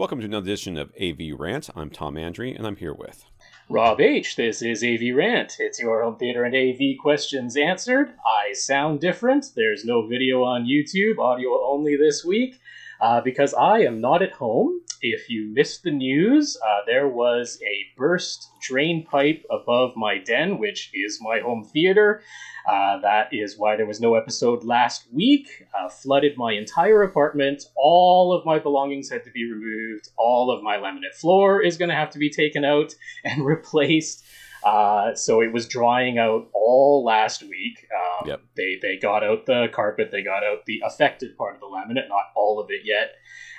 Welcome to another edition of AV Rant. I'm Tom Andre, and I'm here with Rob H. This is AV Rant. It's your home theater and AV questions answered. I sound different. There's no video on YouTube, audio only this week, because I am not at home. If you missed the news, there was a burst drain pipe above my den, which is my home theater. That is why there was no episode last week. Flooded my entire apartment. All of my belongings had to be removed. All of my laminate floor is going to have to be taken out and replaced. So it was drying out all last week. Yep. They got out the carpet. They got out the affected part of the laminate, not all of it yet.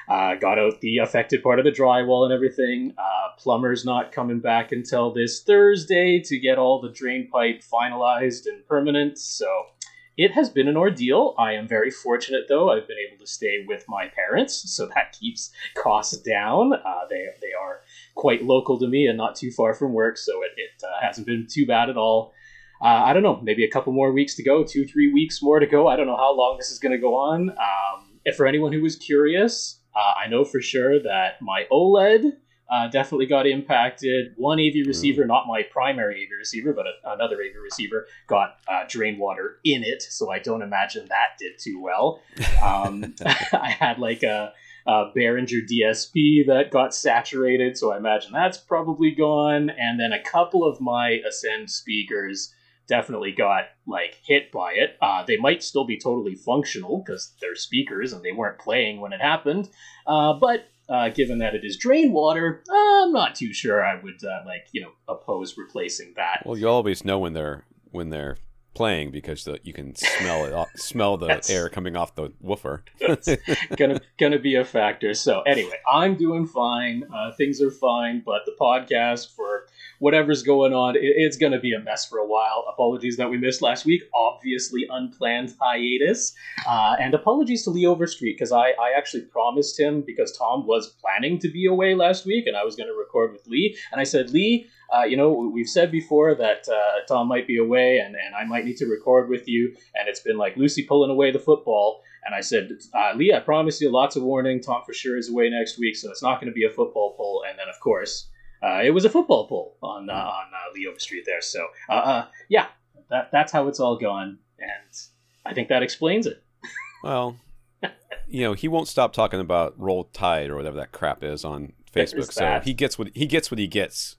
Got out the affected part of the drywall and everything. Plumber's not coming back until this Thursday to get all the drain pipe finalized and permanent. So it has been an ordeal. I am very fortunate, though. I've been able to stay with my parents, so that keeps costs down. They are quite local to me and not too far from work, so it hasn't been too bad at all. I don't know, maybe a couple more weeks to go, 2-3 weeks more to go. I don't know how long this is going to go on. If for anyone who was curious, I know for sure that my OLED definitely got impacted. One AV receiver, not my primary AV receiver, but another AV receiver got drain water in it. So I don't imagine that did too well. I had like a Behringer DSP that got saturated. So I imagine that's probably gone. And then a couple of my Ascend speakers definitely got like hit by it. They might still be totally functional because they're speakers and they weren't playing when it happened. But given that it is drain water, I'm not too sure I would oppose replacing that. Well, you always know when they're playing because you can smell it, smell the air coming off the woofer. That's gonna be a factor. So anyway, I'm doing fine. Things are fine, but the podcast for whatever's going on, it's gonna be a mess for a while. Apologies that we missed last week. Obviously, unplanned hiatus, and apologies to Lee Overstreet because I actually promised him, because Tom was planning to be away last week and I was gonna record with Lee, and I said, Lee, we've said before that Tom might be away and I might need to record with you. And it's been like Lucy pulling away the football. And I said, Lee, I promise you lots of warning. Tom for sure is away next week, so it's not going to be a football poll. And then, of course, it was a football poll on Lee Overstreet there. So, that's how it's all gone. And I think that explains it. Well, he won't stop talking about Roll Tide or whatever that crap is on Facebook. So he gets what he gets.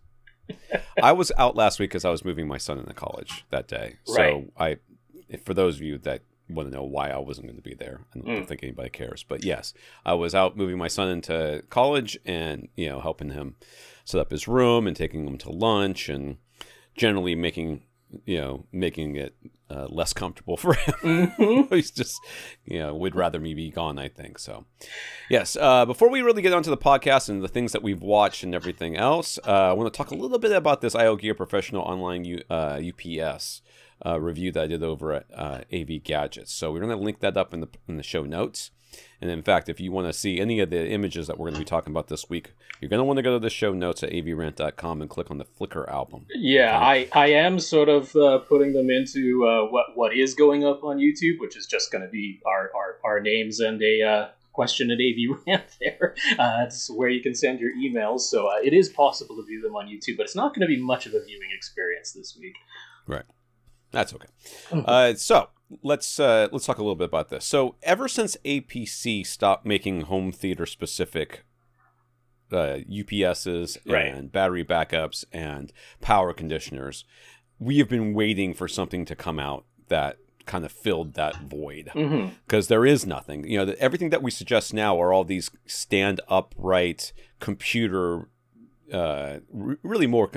I was out last week because I was moving my son into college that day. Right. So for those of you that want to know why I wasn't going to be there, I don't think anybody cares. But yes, I was out moving my son into college and, helping him set up his room and taking him to lunch and generally making it less comfortable for him. Mm-hmm. He's just, would rather me be gone, I think. So, yes, before we really get onto the podcast and the things that we've watched and everything else, I want to talk a little bit about this IOGEAR Professional Online UPS review that I did over at AV Gadgets. So we're going to link that up in the show notes. And in fact, if you want to see any of the images that we're going to be talking about this week, you're going to want to go to the show notes at avrant.com and click on the Flickr album. Yeah, okay? I am sort of putting them into what is going up on YouTube, which is just going to be our names and a question at avrant there. It's where you can send your emails. So it is possible to view them on YouTube, but it's not going to be much of a viewing experience this week. Right. That's okay. So let's talk a little bit about this. So ever since APC stopped making home theater specific UPSs right. and battery backups and power conditioners, we have been waiting for something to come out that kind of filled that void, because there is nothing. Everything that we suggest now are all these stand upright computer, really more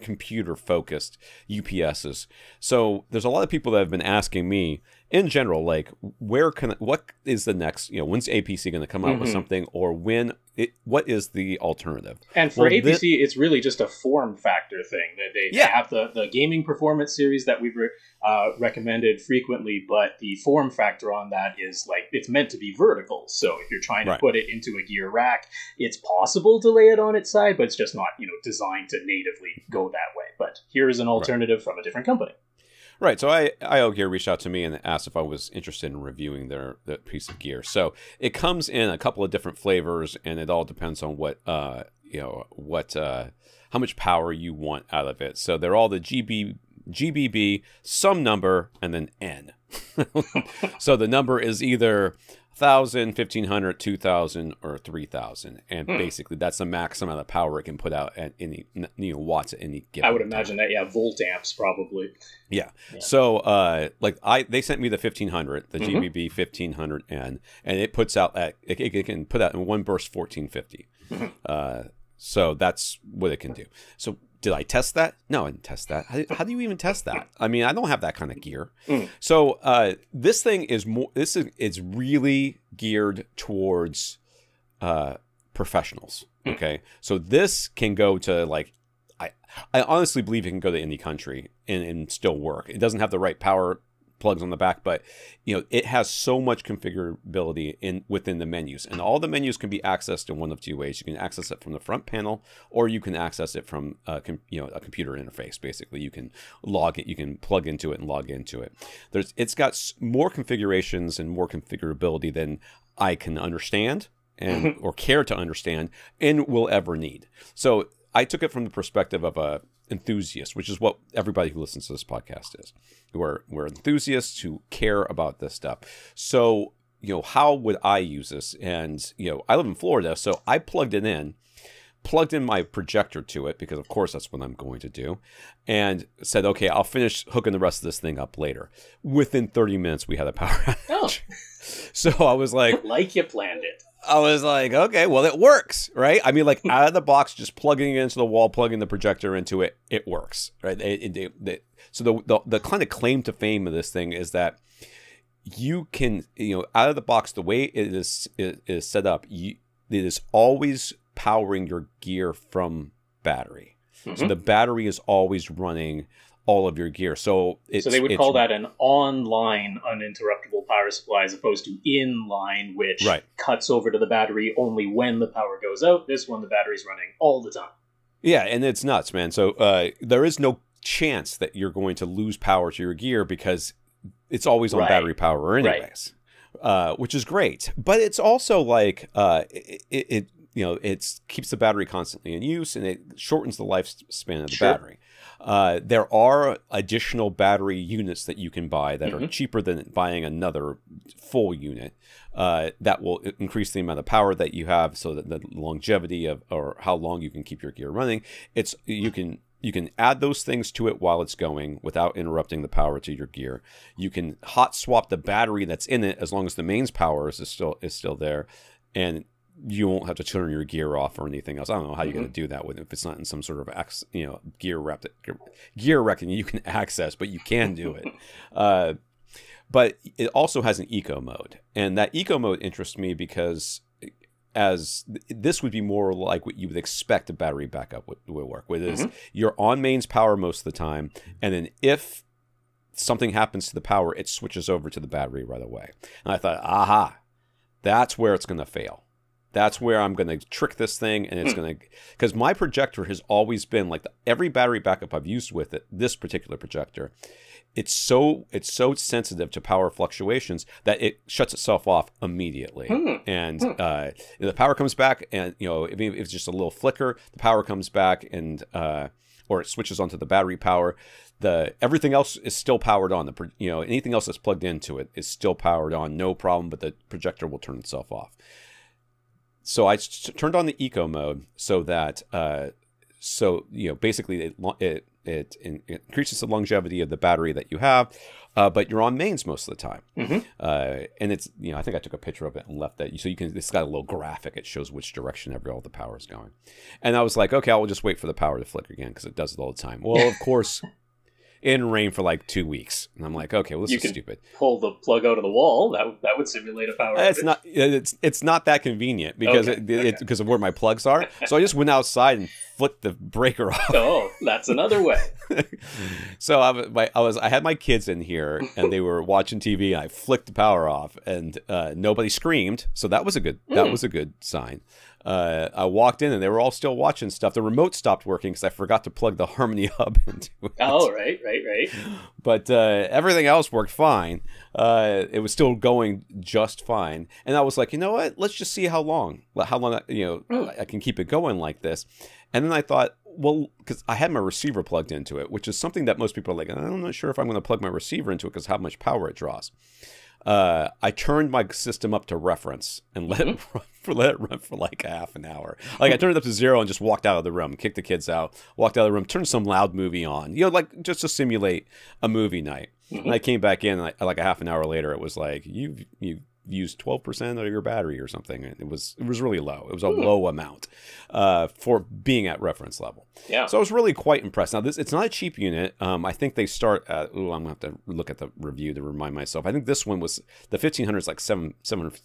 computer-focused UPSs. So there's a lot of people that have been asking me in general, like, what is the next? When's APC going to come out with something, or what is the alternative? And for APC, it's really just a form factor thing. They have the gaming performance series that we've recommended frequently, but the form factor on that is like it's meant to be vertical. So if you're trying to put it into a gear rack, it's possible to lay it on its side, but it's just not designed to natively go that way. But here is an alternative from a different company. Right, so IOGEAR reached out to me and asked if I was interested in reviewing their piece of gear. So it comes in a couple of different flavors, and it all depends on what how much power you want out of it. So they're all the GBB, some number, and then N. So the number is either 1,000, 1,500, 2,000, or 3,000, and basically that's the max amount of power it can put out at any watts at any given. I would imagine that, yeah, volt amps probably. Yeah. So like they sent me the 1500, the GBB 1500N, and it puts out at it can put out in one burst 1450. So that's what it can do. So did I test that? No, I didn't test that. How do you even test that? I mean, I don't have that kind of gear. So this thing is more. It's really geared towards professionals. Okay, so this can go to like, I honestly believe it can go to any country and still work. It doesn't have the right power plugs on the back, but you know, it has so much configurability within the menus, and all the menus can be accessed in one of two ways. You can access it from the front panel, or you can access it from a computer interface. Basically, you can log it, you can plug into it and log into it. It's got more configurations and more configurability than I can understand and or care to understand and will ever need. So I took it from the perspective of a enthusiast, which is what everybody who listens to this podcast is. We're enthusiasts who care about this stuff. So, you know, how would I use this? And, you know, I live in Florida, so I plugged it in, plugged in my projector to it, because of course that's what I'm going to do, and said, okay, I'll finish hooking the rest of this thing up later. Within 30 minutes, we had a power outage. So I was like... like you planned it. I was like, okay, well, it works, right? I mean, like, out of the box, just plugging it into the wall, plugging the projector into it, it works, right? So the kind of claim to fame of this thing is that you can, you know, out of the box, the way it is set up, it is always powering your gear from battery. So the battery is always running all of your gear. So they would call that an online uninterruptible power supply as opposed to inline, which cuts over to the battery only when the power goes out. This one, the battery's running all the time. Yeah, and it's nuts, man. So there is no chance that you're going to lose power to your gear because it's always on battery power anyways, which is great. But it's also like it keeps the battery constantly in use, and it shortens the lifespan of the battery. There are additional battery units that you can buy that are cheaper than buying another full unit that will increase the amount of power that you have, so that the longevity of or how long you can keep your gear running. You can add those things to it while it's going without interrupting the power to your gear. You can hot swap the battery that's in it as long as the mains power is still there, and you won't have to turn your gear off or anything else. I don't know how you're going to do that with it if it's not in some sort of gear rack you can access, but you can do it. But it also has an eco mode, and that eco mode interests me because as this would be more like what you would expect a battery backup would work with. Is you're on mains power most of the time, and then if something happens to the power, it switches over to the battery right away. And I thought, aha, that's where it's going to fail. That's where I'm going to trick this thing, and it's going to, because my projector has always been like every battery backup I've used with it, this particular projector, it's so sensitive to power fluctuations that it shuts itself off immediately. And the power comes back, and you know, if it's just a little flicker, the power comes back, and or it switches onto the battery power. Everything else is still powered on. Anything else that's plugged into it is still powered on, no problem. But the projector will turn itself off. So I turned on the eco mode so that, basically it increases the longevity of the battery that you have, but you're on mains most of the time. And it's, you know, I think I took a picture of it and left that. So you can, it's got a little graphic. It shows which direction all the power is going. And I was like, okay, I'll just wait for the power to flicker again because it does it all the time. Well, of course, it rained for like 2 weeks, and I'm like, okay, well, this is stupid. Pull the plug out of the wall. That would simulate a power. It's not that convenient because because of where my plugs are. So I just went outside and flipped the breaker off. Oh, that's another way. So I had my kids in here, and they were watching TV, and I flicked the power off, and nobody screamed. So that was a good sign. I walked in and they were all still watching stuff. The remote stopped working because I forgot to plug the Harmony Hub into it. Oh, right. But everything else worked fine. It was still going just fine. And I was like, you know what? Let's just see how long, you know, I can keep it going like this. And then I thought, well, because I had my receiver plugged into it, which is something that most people are like, I'm not sure if I'm going to plug my receiver into it because how much power it draws. I turned my system up to reference and let it run for like half an hour. Like I turned it up to zero and just walked out of the room, kicked the kids out, walked out of the room, turned some loud movie on, you know, like just to simulate a movie night. And I came back in and like a half an hour later, it was like, you've used 12% of your battery or something. And it was really low. It was a low amount for being at reference level. Yeah. So I was really quite impressed. Now, it's not a cheap unit. I think they start at, I'm going to have to look at the review to remind myself. I think this one was, the 1500 is like $750.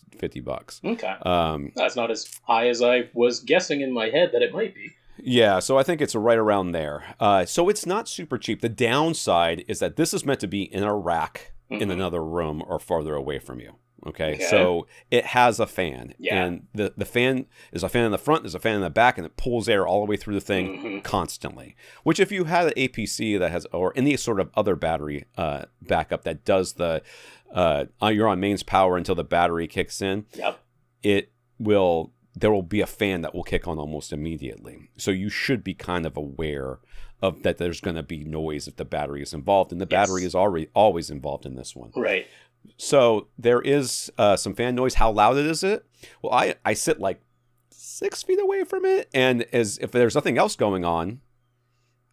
Okay. That's not as high as I was guessing in my head that it might be. Yeah, so I think it's right around there. So it's not super cheap. The downside is that this is meant to be in a rack in another room or farther away from you. Okay, so it has a fan, and the fan is a fan in the front, there's a fan in the back, and it pulls air all the way through the thing constantly. Which, if you had an APC that has, or any sort of other battery backup that does the, you're on mains power until the battery kicks in. Yep, there will be a fan that will kick on almost immediately. So you should be kind of aware of that. There's going to be noise if the battery is involved, and the battery is always involved in this one. Right. So there is some fan noise. How loud is it? Well, I sit like 6 feet away from it, and if there's nothing else going on,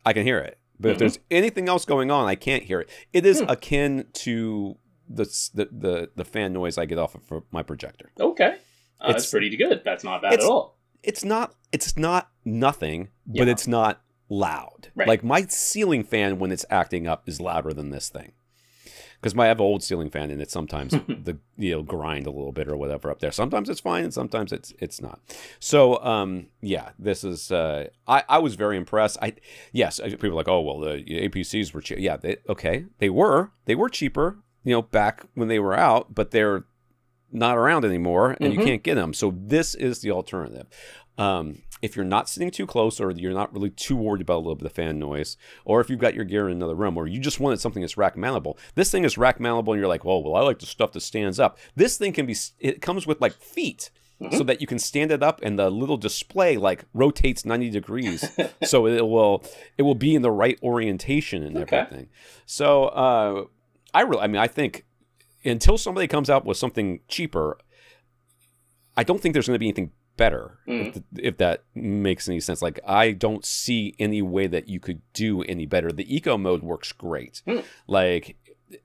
I can hear it. But if there's anything else going on, I can't hear it. It is akin to the fan noise I get off of my projector. Okay, that's pretty good. That's not bad at all. It's not nothing, but it's not loud. Right. Like my ceiling fan when it's acting up is louder than this thing. Because I have an old ceiling fan, and it sometimes grind a little bit or whatever up there. Sometimes it's fine, and sometimes it's not. So yeah, this is I was very impressed. Yes, people are like, oh well, the APCs were cheap. Yeah, they were cheaper, you know, back when they were out, but they're not around anymore, and you can't get them. So this is the alternative. If you're not sitting too close, or you're not really too worried about a little bit of fan noise, or if you've got your gear in another room, or you just wanted something that's rack mountable, this thing is rack mountable, and you're like, well, I like the stuff that stands up. This thing can be, it comes with like feet, so that you can stand it up, and the little display like rotates 90 degrees, so it will be in the right orientation and everything. So I think until somebody comes out with something cheaper, I don't think there's going to be anything better, if that makes any sense. Like I don't see any way that you could do any better. The eco mode works great. Like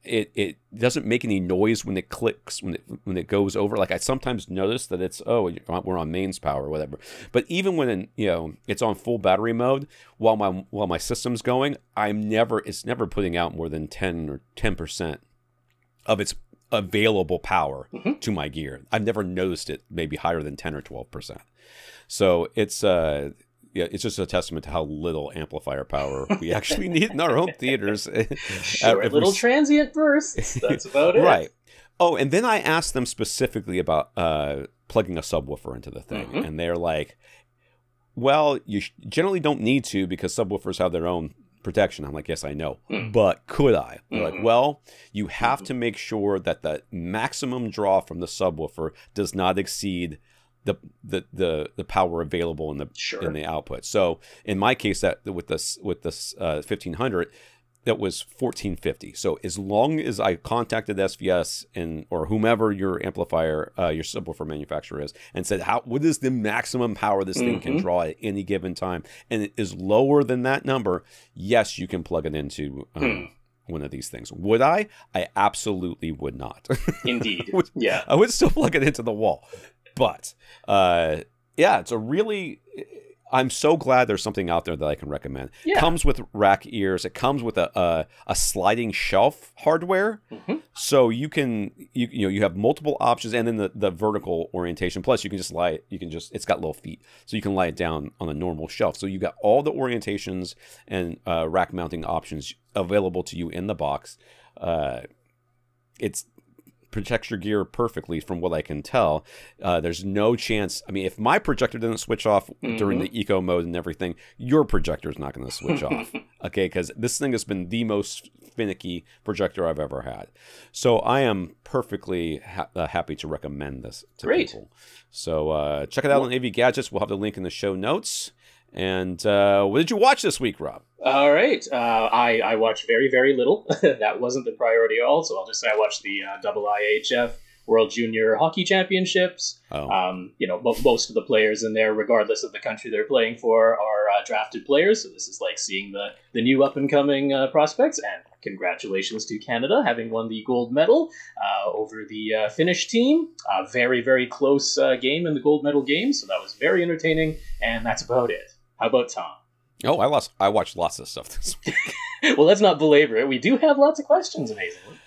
it doesn't make any noise when it clicks, when it goes over. Like I sometimes notice that it's, oh, we're on mains power or whatever. But even when it's on full battery mode, while my system's going, it's never putting out more than 10% of its available power to my gear. I've never noticed it maybe higher than 10 or 12%. So it's it's just a testament to how little amplifier power we actually need in our home theaters. Little transient bursts. That's about it. Right. Oh, and then I asked them specifically about plugging a subwoofer into the thing, and they're like, "Well, you generally don't need to because subwoofers have their own protection." I'm like, yes, I know, but could I? They're like, well, you have to make sure that the maximum draw from the subwoofer does not exceed the power available in the output. So in my case, that with this 1500, that was 1450. So as long as I contacted SVS or whomever your amplifier, your subwoofer manufacturer is, and said, what is the maximum power this thing can draw at any given time? And it is lower than that number. Yes, you can plug it into one of these things. Would I? I absolutely would not. Indeed. Yeah. I would still plug it into the wall. But yeah, it's a really... I'm so glad there's something out there that I can recommend. Yeah. It comes with rack ears. It comes with a sliding shelf hardware, so you can you have multiple options, and then the vertical orientation. Plus, you can just lie. You can just, it's got little feet, so you can lie it down on a normal shelf. So you got all the orientations and rack mounting options available to you in the box. It's projector gear perfectly from what I can tell. There's no chance. I mean, if my projector doesn't switch off during the eco mode and everything, your projector is not going to switch off. Okay, because this thing has been the most finicky projector I've ever had. So I am perfectly happy to recommend this to people. So check it out on AV Gadgets. We'll have the link in the show notes. And what did you watch this week, Rob? All right. I watched very, very little. That wasn't the priority at all. So I'll just say I watched the IIHF World Junior Hockey Championships. You know, most of the players in there, regardless of the country they're playing for, are drafted players. So this is like seeing the new up-and-coming prospects. And congratulations to Canada, having won the gold medal over the Finnish team. Very, very close game in the gold medal game. So that was very entertaining. And that's about it. How about Tom? Oh, I watched lots of stuff this week. Well, let's not belabor it. We do have lots of questions, amazingly.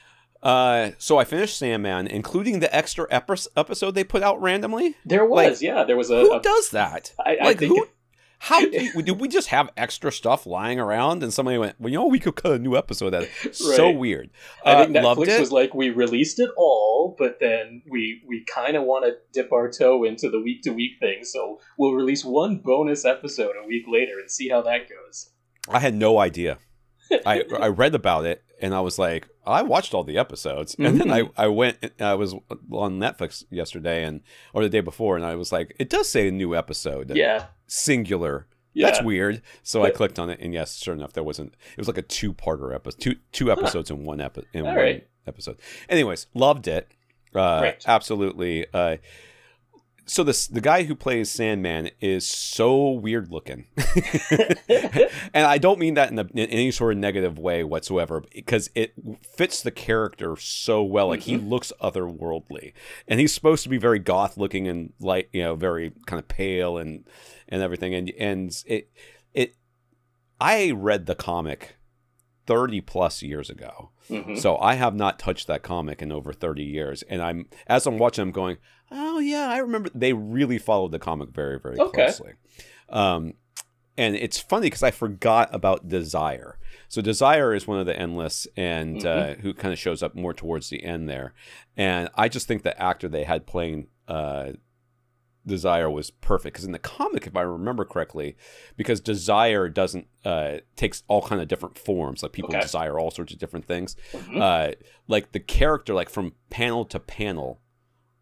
So I finished Sandman, including the extra episode they put out randomly. There was, like, yeah, there was a. Who does that? I think. How did we just have extra stuff lying around and somebody went, well, you know, we could cut a new episode out of it. So weird. I think Netflix was like, we released it all, but then we kind of want to dip our toe into the week-to-week thing. So we'll release one bonus episode a week later and see how that goes. I had no idea. I read about it and I was like, I watched all the episodes. And then I went, I was on Netflix yesterday or the day before, and I was like, it does say a new episode. Yeah. Singular. Yeah. That's weird. So I clicked on it, and yes, sure enough, there wasn't. It was like a two-parter episode, two episodes in one episode. Anyways, loved it. Absolutely. So the guy who plays Sandman is so weird looking, and I don't mean that in any sort of negative way whatsoever, because it fits the character so well. Like he looks otherworldly, and he's supposed to be very goth looking and light, you know, very kind of pale and everything. And I read the comic 30+ years ago, so I have not touched that comic in over 30 years. And as I'm watching, I'm going, oh yeah, I remember. They really followed the comic very, very closely, and it's funny because I forgot about Desire. So Desire is one of the Endless, and who kind of shows up more towards the end there. And I just think the actor they had playing Desire was perfect, because in the comic, if I remember correctly, because Desire doesn't takes all kind of different forms, like people desire all sorts of different things, like the character, like from panel to panel,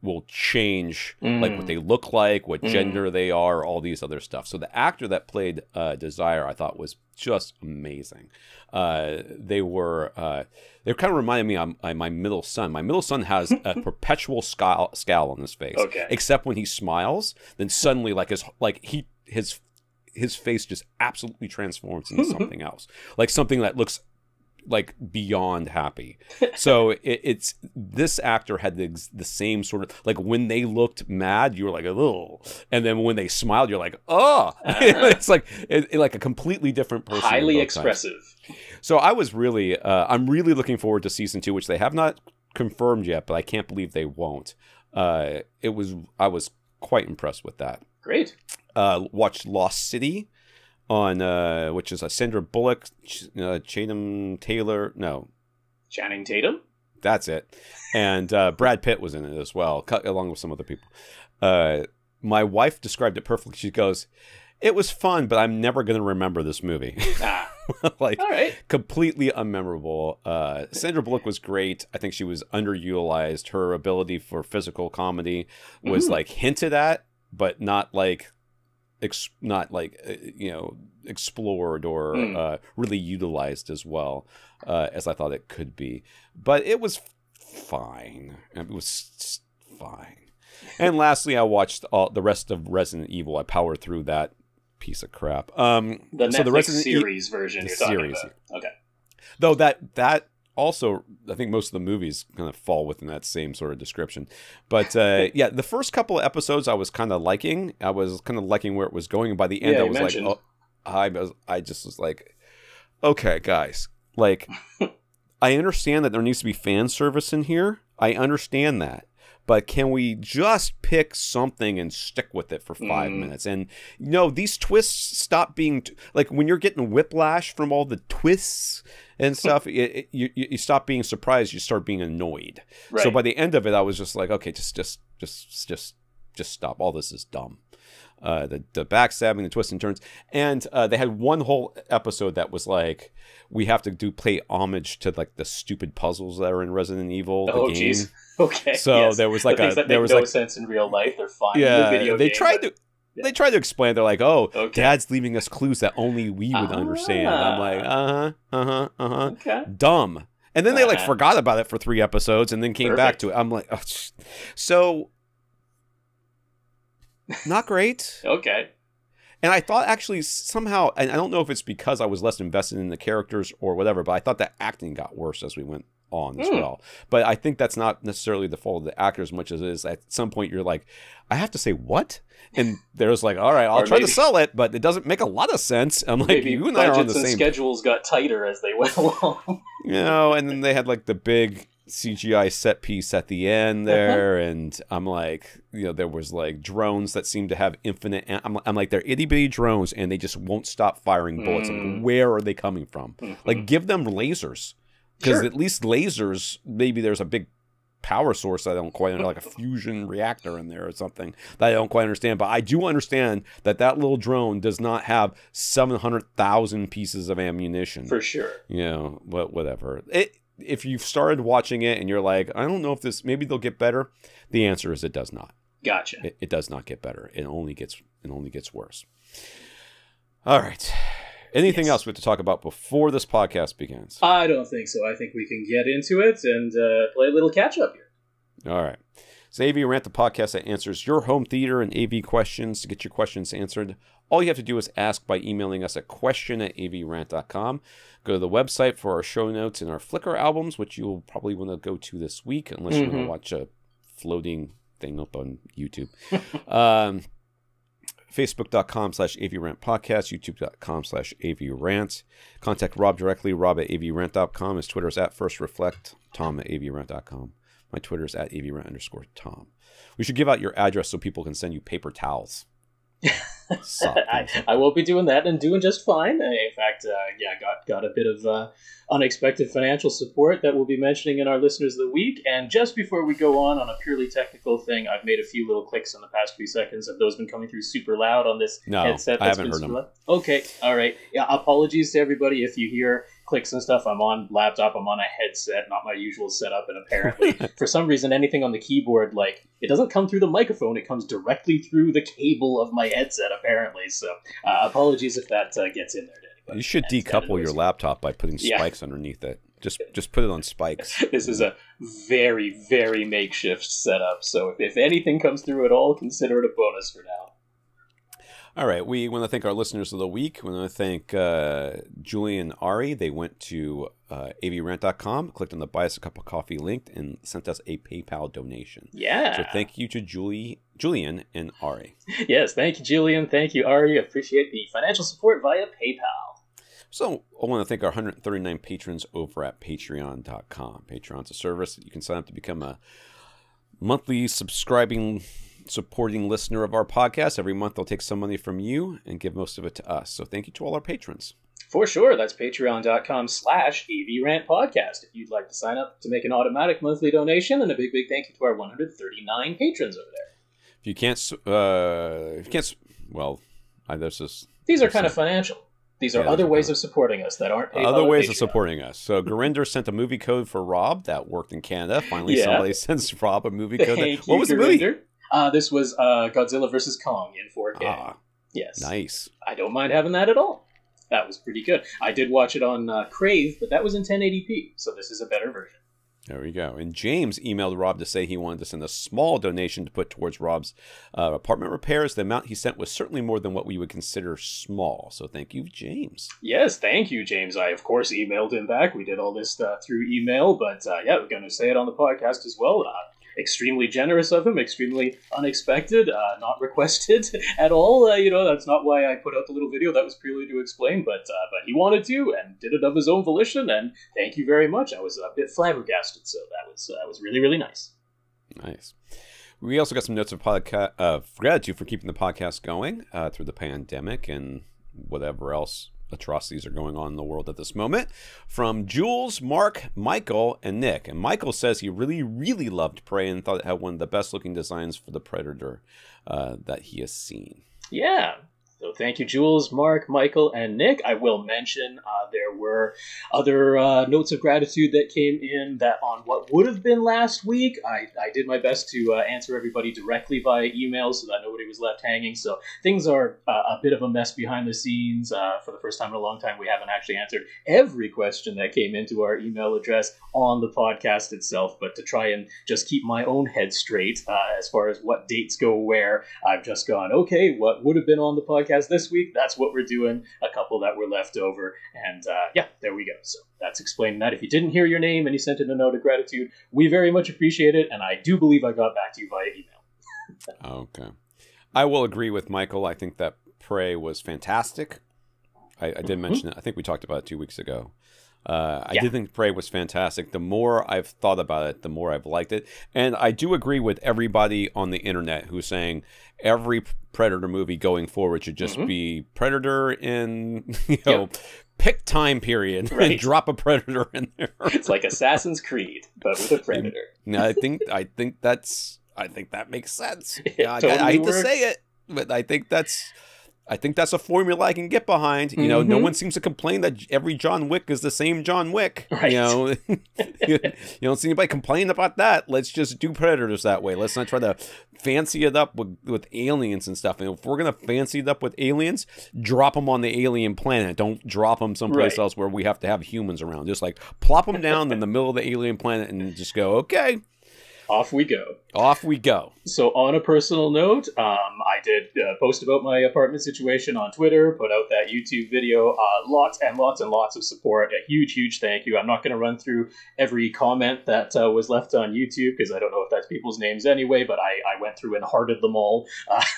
will change like what they look like, what gender they are, all these other stuff. So the actor that played Desire, I thought, was just amazing. They kind of reminded me of my middle son. My middle son has a perpetual scowl on his face, except when he smiles. Then suddenly, like his face just absolutely transforms into something else, like something that looks like beyond happy. So it's this actor had the same sort of, like, when they looked mad, you were like, oh, and then when they smiled, you're like, oh, it's like like a completely different person. Highly expressive. So I was really, I'm really looking forward to season 2, which they have not confirmed yet, but I can't believe they won't. I was quite impressed with that. Great. Watched Lost City on which is a Sandra Bullock, Channing Tatum. That's it. And Brad Pitt was in it as well, along with some other people. My wife described it perfectly. She goes, "It was fun, but I'm never going to remember this movie." Like, completely unmemorable. Sandra Bullock was great. I think she was underutilized. Her ability for physical comedy was like hinted at, but not like. Not like, you know, explored or really utilized as well as I thought it could be. But it was fine. It was fine. And lastly, I watched the rest of Resident Evil. I powered through that piece of crap. The Resident series version you're talking about. Okay. Though that also, I think most of the movies kind of fall within that same sort of description. But yeah, the first couple of episodes I was kind of liking. I was kind of liking where it was going. And by the end, I was like, oh, I just was like, okay, guys. Like, I understand that there needs to be fan service in here. I understand that. But can we just pick something and stick with it for 5 minutes? And, you know, these twists stop being like when you're getting whiplash from all the twists and stuff, you stop being surprised, you start being annoyed. Right. So by the end of it, I was just like, okay, just stop. All this is dumb. The backstabbing, the twists and turns, and they had one whole episode that was like, we have to play homage to like the stupid puzzles that are in Resident Evil. Oh, jeez. Okay. So yes. There was like things that make no sense in real life. They're fine. Yeah. In the video game, they tried to explain. They're like, oh, okay. Dad's leaving us clues that only we would understand. I'm like, okay. Dumb. And then they like forgot about it for 3 episodes and then came back to it. I'm like, oh. So. Not great. Okay. And I thought actually somehow, and I don't know if it's because I was less invested in the characters or whatever, but I thought the acting got worse as we went on as well. But I think that's not necessarily the fault of the actors as much as it is at some point you're like, I have to say what? And there's like, all right, I'll try to sell it, but it doesn't make a lot of sense. I'm like, maybe you and I are on the same. Budgets and schedules got tighter as they went along. You know, and then they had like the big CGI set piece at the end there, and I'm like, you know, there was like drones that seemed to have infinite. I'm like, they're itty bitty drones, and they just won't stop firing bullets. Like, where are they coming from? Like, give them lasers, because at least lasers, maybe there's a big power source that I don't quite understand, like a fusion reactor in there or something that I don't quite understand. But I do understand that that little drone does not have 700,000 pieces of ammunition for sure. You know, but whatever it. If you've started watching it and you're like, I don't know if this, maybe they'll get better. The answer is it does not. Gotcha. It does not get better. It only gets worse. All right. Anything else we have to talk about before this podcast begins? I don't think so. I think we can get into it and play a little catch up here. All right. It's AV Rant, the podcast that answers your home theater and AV questions. To get your questions answered, all you have to do is ask by emailing us at question@avrant.com. Go to the website for our show notes and our Flickr albums, which you will probably want to go to this week, unless you want to watch a floating thing up on YouTube. Facebook.com/AVRant podcast, YouTube.com/AVRant. Contact Rob directly. Rob@avrant.com. His Twitter is @FirstReflect. Tom@avrant.com. My Twitter is @avrant_Tom. We should give out your address so people can send you paper towels. I won't be doing that and doing just fine. In fact, yeah, got a bit of unexpected financial support that we'll be mentioning in our listeners of the week. And just before we go on a purely technical thing, I've made a few little clicks in the past few seconds. Have those been coming through super loud on this headset? No, I haven't heard them. Okay, all right. Yeah, apologies to everybody if you hear clicks and stuff. I'm on laptop, I'm on a headset, not my usual setup, and apparently for some reason anything on the keyboard, like, it doesn't come through the microphone, it comes directly through the cable of my headset apparently. So apologies if that gets in there to anybody. You should decouple your laptop by putting spikes underneath it. Just put it on spikes. This is a very, very makeshift setup, so if anything comes through at all, consider it a bonus for now. All right, we want to thank our listeners of the week. We want to thank Julie and Ari. They went to avrant.com, clicked on the Buy Us a Cup of Coffee link, and sent us a PayPal donation. Yeah. So thank you to Julian and Ari. Yes, thank you, Julian. Thank you, Ari. Appreciate the financial support via PayPal. So I want to thank our 139 patrons over at patreon.com. Patreon's a service that you can sign up to become a monthly subscribing supporting listener of our podcast. Every month they'll take some money from you and give most of it to us. So thank you to all our patrons. For sure. That's patreon.com/AVRantPodcast. If you'd like to sign up to make an automatic monthly donation, and a big, big thank you to our 139 patrons over there. If you can't, well, these are kind of financial. These are other ways of supporting us that aren't other ways of supporting us. So Gurinder sent a movie code for Rob that worked in Canada. Finally, somebody sends Rob a movie code. What was the movie? This was Godzilla vs. Kong in 4K. Yes. Nice. I don't mind having that at all. That was pretty good. I did watch it on Crave, but that was in 1080p, so this is a better version. There we go. And James emailed Rob to say he wanted to send a small donation to put towards Rob's apartment repairs. The amount he sent was certainly more than what we would consider small. So thank you, James. Yes, thank you, James. I, of course, emailed him back. We did all this through email, but yeah, we're going to say it on the podcast as well. Extremely generous of him, extremely unexpected, not requested at all. You know, that's not why I put out the little video. That was purely to explain, but he wanted to and did it of his own volition. And thank you very much. I was a bit flabbergasted, so that was really, really nice. Nice. We also got some notes of gratitude for keeping the podcast going through the pandemic and whatever else atrocities are going on in the world at this moment, from Jules, Mark, Michael, and Nick. And Michael says he really, really loved Prey and thought it had one of the best looking designs for the Predator that he has seen. Yeah. So thank you, Jules, Mark, Michael, and Nick. I will mention there were other notes of gratitude that came in that on what would have been last week. I did my best to answer everybody directly via email so that nobody was left hanging. So things are a bit of a mess behind the scenes. For the first time in a long time, we haven't actually answered every question that came into our email address on the podcast itself. But to try and just keep my own head straight as far as what dates go where, I've just gone, okay, what would have been on the podcast this week, that's what we're doing, a couple that were left over, and yeah, there we go. So that's explaining that. If you didn't hear your name and you sent in a note of gratitude, we very much appreciate it, and I do believe I got back to you via email. Okay. I will agree with Michael. I think that Prey was fantastic. I did mention it. I think we talked about it 2 weeks ago. I did think Prey was fantastic. The more I've thought about it, the more I've liked it. And I do agree with everybody on the internet who's saying every Predator movie going forward should just be Predator in, you know, pick time period and drop a Predator in there. It's like Assassin's Creed, but with a Predator. No, I think that makes sense. I hate to say it, but I think that's a formula I can get behind. You know, no one seems to complain that every John Wick is the same John Wick. Right. You know, you don't see anybody complain about that. Let's just do Predators that way. Let's not try to fancy it up with aliens and stuff. And if we're going to fancy it up with aliens, drop them on the alien planet. Don't drop them someplace else where we have to have humans around. Just like plop them down in the middle of the alien planet and just go, okay. Off we go. Off we go. So on a personal note, I did post about my apartment situation on Twitter, put out that YouTube video, lots and lots and lots of support. A huge, huge thank you. I'm not going to run through every comment that was left on YouTube because I don't know if that's people's names anyway, but I went through and hearted them all,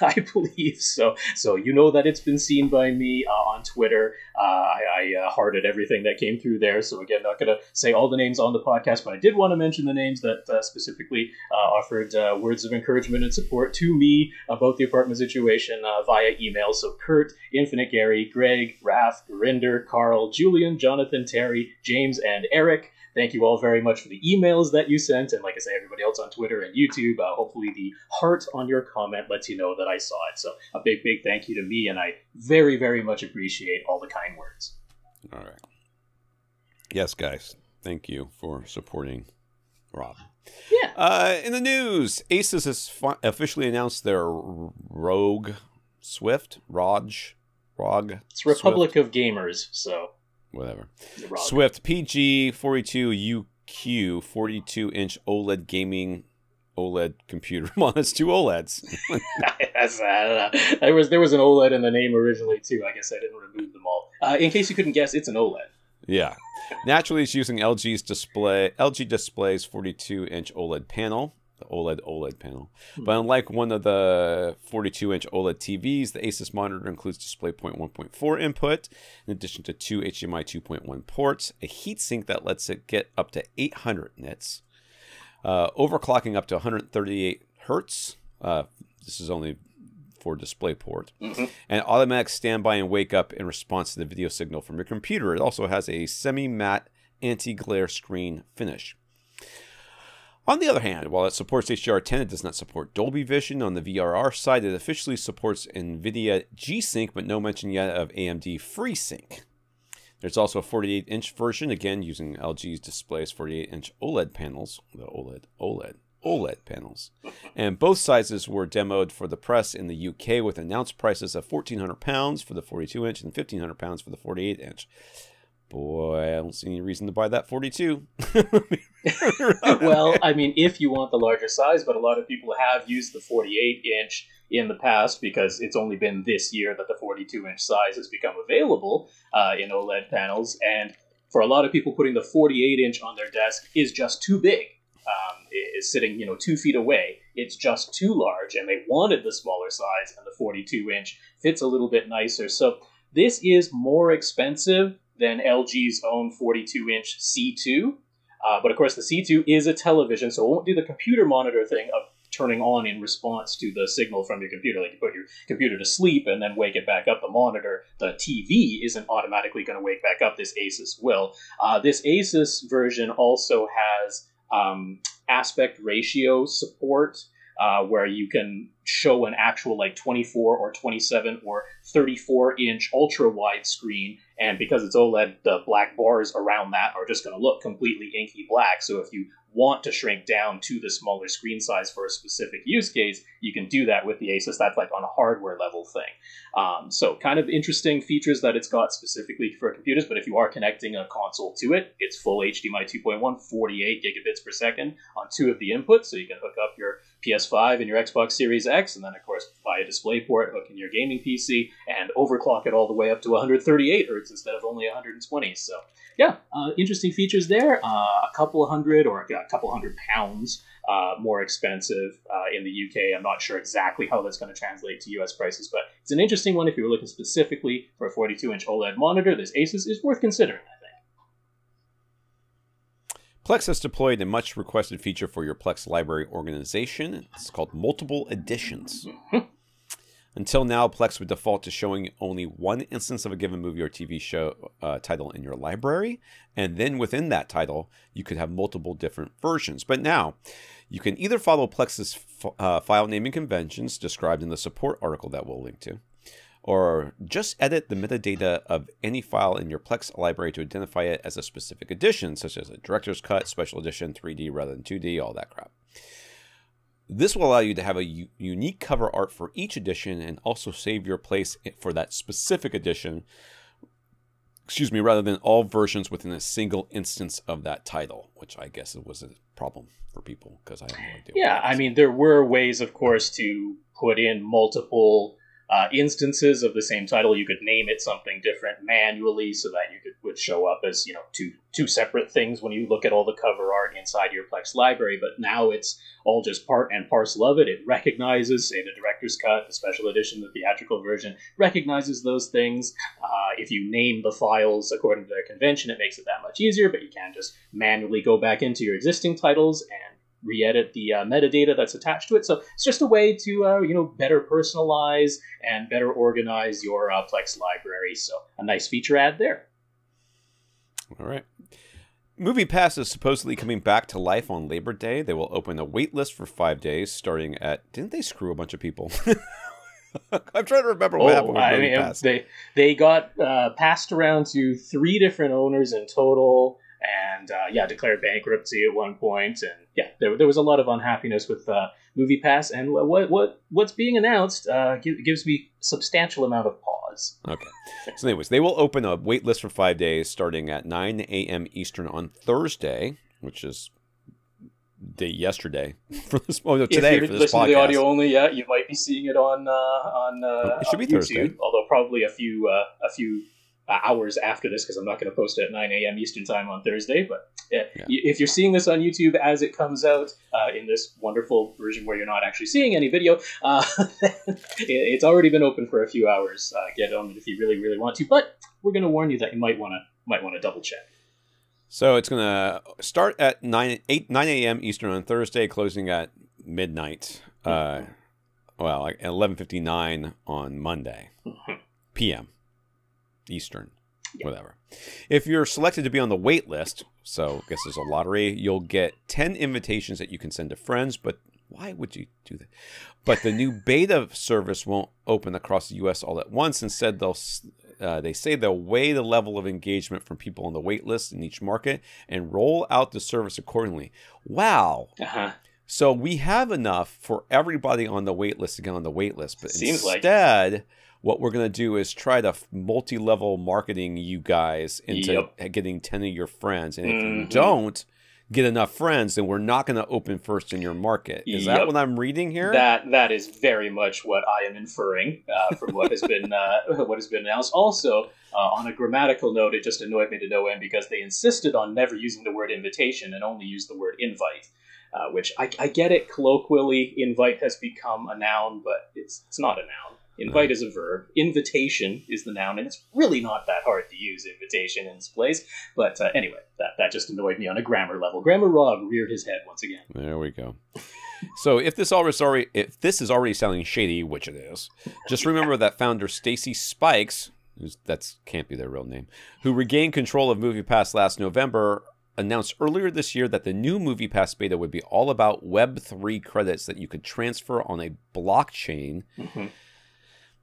I believe. So you know that it's been seen by me on Twitter. I hearted everything that came through there. So again, not going to say all the names on the podcast, but I did want to mention the names that specifically offered words of encouragement and support to me about the apartment situation via email. So Kurt, Infinite Gary, Greg, Raph, Gurinder, Carl, Julian, Jonathan, Terry, James, and Eric. Thank you all very much for the emails that you sent. And like I say, everybody else on Twitter and YouTube, hopefully the heart on your comment lets you know that I saw it. So a big, big thank you to me. And I very, very much appreciate all the kind words. All right. Yes, guys. Thank you for supporting Rob. Yeah. In the news, ASUS has officially announced their ROG Swift. It's Republic Swift. Of Gamers, so whatever. Swift PG42UQ 42-inch OLED gaming OLED computer. Well, it's two OLEDs. There was an OLED in the name originally too. I guess I didn't remove them all. In case you couldn't guess, it's an OLED. Yeah. Naturally, it's using LG Display's 42-inch OLED panel, the OLED panel. But unlike one of the 42-inch OLED TVs, the ASUS monitor includes DisplayPort 1.4 input, in addition to two HDMI 2.1 ports, a heatsink that lets it get up to 800 nits, overclocking up to 138 hertz. This is only for DisplayPort, and automatic standby and wake up in response to the video signal from your computer. It also has a semi-matte anti-glare screen finish. On the other hand, while it supports HDR10, it does not support Dolby Vision. On the VRR side, it officially supports NVIDIA G-Sync, but no mention yet of AMD FreeSync. There's also a 48-inch version, again, using LG's Display's 48-inch OLED panels, the OLED panels, and both sizes were demoed for the press in the UK with announced prices of £1,400 for the 42-inch and £1,500 for the 48-inch. Boy, I don't see any reason to buy that 42. Well, I mean, if you want the larger size, but a lot of people have used the 48-inch in the past because it's only been this year that the 42-inch size has become available in OLED panels, and for a lot of people, putting the 48-inch on their desk is just too big. Is sitting, you know, 2 feet away. It's just too large, and they wanted the smaller size, and the 42-inch fits a little bit nicer. So this is more expensive than LG's own 42-inch C2. But, of course, the C2 is a television, so it won't do the computer monitor thing of turning on in response to the signal from your computer. Like, you put your computer to sleep and then wake it back up. The monitor, the TV, isn't automatically going to wake back up. This ASUS will. This ASUS version also has aspect ratio support, where you can show an actual like 24 or 27 or 34-inch ultra-wide screen, and because it's OLED, the black bars around that are just going to look completely inky black. So if you want to shrink down to the smaller screen size for a specific use case, you can do that with the ASUS. That's like on a hardware level thing. So kind of interesting features that it's got specifically for computers, but if you are connecting a console to it, it's full HDMI 2.1, 48 gigabits per second on two of the inputs, so you can hook up your PS5 and your Xbox Series X, and then of course via DisplayPort, hook in your gaming PC, and overclock it all the way up to 138 hertz instead of only 120. So yeah, interesting features there. A couple hundred or a couple £100 more expensive in the UK. I'm not sure exactly how that's going to translate to US prices, but it's an interesting one if you're looking specifically for a 42-inch OLED monitor. This ASUS is worth considering, I think. Plex has deployed a much-requested feature for your Plex library organization. It's called Multiple Editions. Until now, Plex would default to showing only one instance of a given movie or TV show title in your library, and then within that title, you could have multiple different versions. But now, you can either follow Plex's file naming conventions described in the support article that we'll link to, or just edit the metadata of any file in your Plex library to identify it as a specific edition, such as a director's cut, special edition, 3D rather than 2D, all that crap. This will allow you to have a unique cover art for each edition and also save your place for that specific edition, excuse me, rather than all versions within a single instance of that title, which I guess was a problem for people because I have no idea. Yeah, I mean, there were ways, of course, to put in multiple instances of the same title. You could name it something different manually so that you would show up as, you know, two separate things when you look at all the cover art inside your Plex library. But now it's all just part and parcel of it. It recognizes, say, the director's cut, the special edition, the theatrical version, recognizes those things. If you name the files according to their convention, it makes it that much easier, but you can just manually go back into your existing titles and re-edit the metadata that's attached to it. So it's just a way to, you know, better personalize and better organize your Plex library. So a nice feature add there. All right. MoviePass is supposedly coming back to life on Labor Day. They will open a wait list for 5 days starting at... Didn't they screw a bunch of people? I'm trying to remember what happened with MoviePass. They got passed around to 3 different owners in total, and yeah, declared bankruptcy at one point, and yeah, there was a lot of unhappiness with MoviePass, and what's being announced gives me substantial amount of pause. Okay, so anyways, they will open a wait list for 5 days starting at 9 a.m. Eastern on Thursday, which is yesterday for this. Oh, no, today for this podcast. If you're listening to the audio only, yeah, you might be seeing it on it should be YouTube, Thursday, although probably a few hours after this, because I'm not going to post it at 9 a.m. Eastern time on Thursday. But yeah. If you're seeing this on YouTube as it comes out in this wonderful version where you're not actually seeing any video, it's already been open for a few hours. Get on it if you really, really want to. But we're going to warn you that you might want to double check. So it's going to start at 9 a.m. Eastern on Thursday, closing at midnight. Well, like 11:59 on Monday p.m. Eastern, yeah. Whatever. If you're selected to be on the wait list, so I guess there's a lottery, you'll get 10 invitations that you can send to friends, but why would you do that? But the new beta service won't open across the U.S. all at once. Instead, they say they'll weigh the level of engagement from people on the wait list in each market and roll out the service accordingly. Wow. Uh-huh. So we have enough for everybody on the wait list to get on the wait list, but instead, what we're going to do is try to multi-level marketing you guys into getting 10 of your friends. And if you don't get enough friends, then we're not going to open first in your market. Is that what I'm reading here? That is very much what I am inferring from what has been announced. Also, on a grammatical note, it just annoyed me to no end because they insisted on never using the word invitation and only used the word invite. Which I get it colloquially. Invite has become a noun, but it's not a noun. Invite is a verb. Invitation is the noun, and it's really not that hard to use invitation in this place. But anyway, that just annoyed me on a grammar level. Grammar Rob reared his head once again. There we go. So if this is already sounding shady, which it is, just remember that founder Stacy Spikes, that can't be their real name, who regained control of MoviePass last November, announced earlier this year that the new MoviePass beta would be all about Web3 credits that you could transfer on a blockchain. Mm-hmm.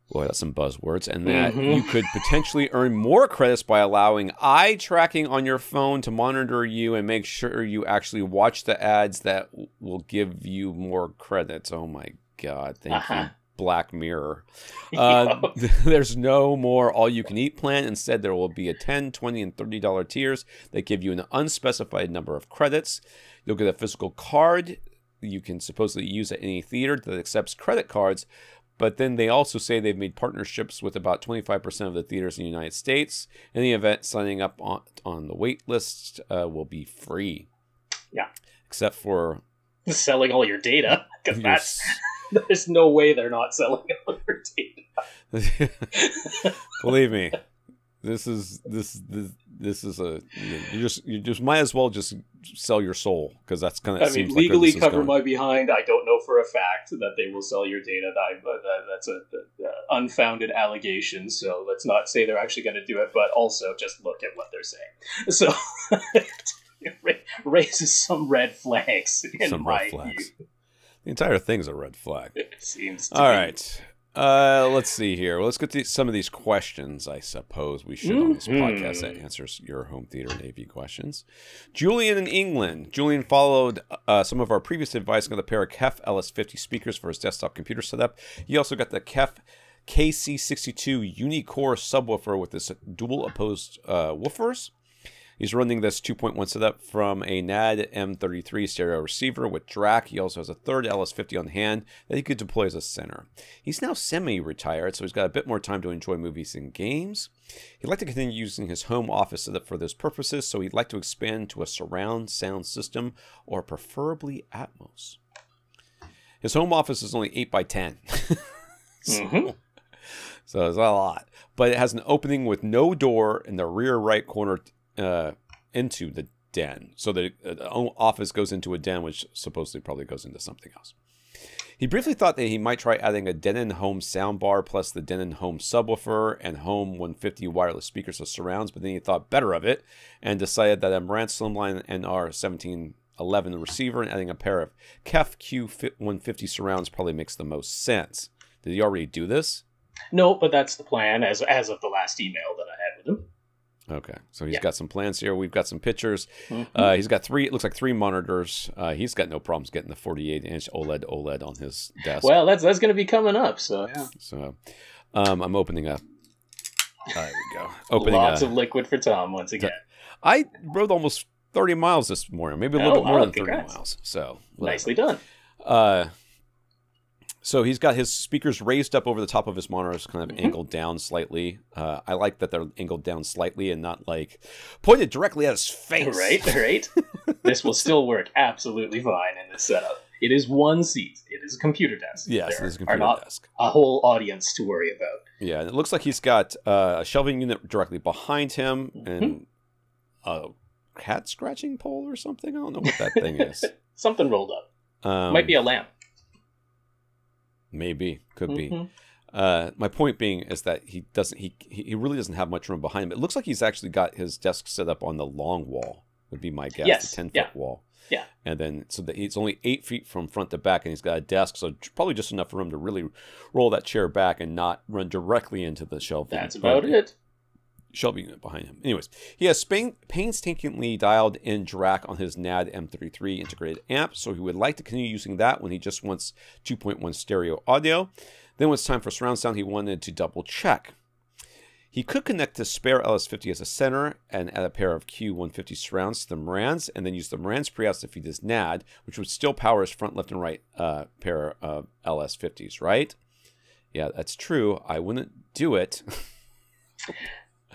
Boy, that's some buzzwords. And that you could potentially earn more credits by allowing eye tracking on your phone to monitor you and make sure you actually watch the ads that will give you more credits. Oh, my God. Thank you, Black Mirror. There's no more all-you-can-eat plan. Instead, there will be a $10, $20, and $30 tiers that give you an unspecified number of credits. You'll get a physical card you can supposedly use at any theater that accepts credit cards. But then they also say they've made partnerships with about 25% of the theaters in the United States. And the event signing up on the wait list will be free. Yeah. Except for... selling all your data. Because that's... There's no way they're not selling all your data. Believe me. This is you just might as well just sell your soul, because that's kind of seems like legally cover my behind. I don't know for a fact that they will sell your data. That's an unfounded allegation. So let's not say they're actually going to do it, but also just look at what they're saying. So it raises some red flags. In my view. The entire thing's a red flag. It seems. All right. Let's see here. Well, let's get to some of these questions, I suppose we should on this podcast that answers your home theater and AV questions. Julian in England. Julian followed some of our previous advice, got a pair of KEF LS50 speakers for his desktop computer setup. He also got the KEF KC62 Unicore subwoofer with this dual opposed woofers. He's running this 2.1 setup from a NAD M33 stereo receiver with Dirac. He also has a third LS50 on hand that he could deploy as a center. He's now semi-retired, so he's got a bit more time to enjoy movies and games. He'd like to continue using his home office setup for those purposes, so he'd like to expand to a surround sound system or preferably Atmos. His home office is only 8x10. So it's not a lot. But it has an opening with no door in the rear right corner into the den. So the office goes into a den, which supposedly probably goes into something else. He briefly thought that he might try adding a Denon home soundbar plus the Denon home subwoofer and home 150 wireless speakers as surrounds, but then he thought better of it and decided that a Marantz Slimline NR1711 receiver and adding a pair of KEF Q150 surrounds probably makes the most sense. Did he already do this? No, but that's the plan as of the last email that I had with him. Okay, so he's got some plans here. We've got some pictures. He's got three, it looks like three monitors. He's got no problems getting the 48-inch OLED on his desk. Well, that's going to be coming up, so yeah. So I'm opening up. There we go. Lots of liquid for Tom once again. I rode almost 30 miles this morning, maybe a little bit more than 30 miles. So nicely done. So he's got his speakers raised up over the top of his monitors, kind of angled down slightly. I like that they're angled down slightly and not like pointed directly at his face. Right, right. This will still work absolutely fine in this setup. It is one seat. It is a computer desk. Yes, there is a computer desk. A whole audience to worry about. Yeah, and it looks like he's got a shelving unit directly behind him and a cat scratching pole or something. I don't know what that thing is. Something rolled up. Might be a lamp. Maybe, could be. My point being is that he really doesn't have much room behind him. It looks like he's actually got his desk set up on the long wall, would be my guess, the 10-foot wall. Yeah. And then, so that it's only 8 feet from front to back, and he's got a desk, so probably just enough room to really roll that chair back and not run directly into the shelf. That's about it. Shelving unit behind him. Anyways, he has painstakingly dialed in Dirac on his NAD M33 integrated amp, so he would like to continue using that when he just wants 2.1 stereo audio. Then when it's time for surround sound, he wanted to double check. He could connect his spare LS50 as a center and add a pair of Q150 surrounds to the Marantz, and then use the Marantz preamps to feed his NAD, which would still power his front, left, and right pair of LS50s, right? Yeah, that's true. I wouldn't do it.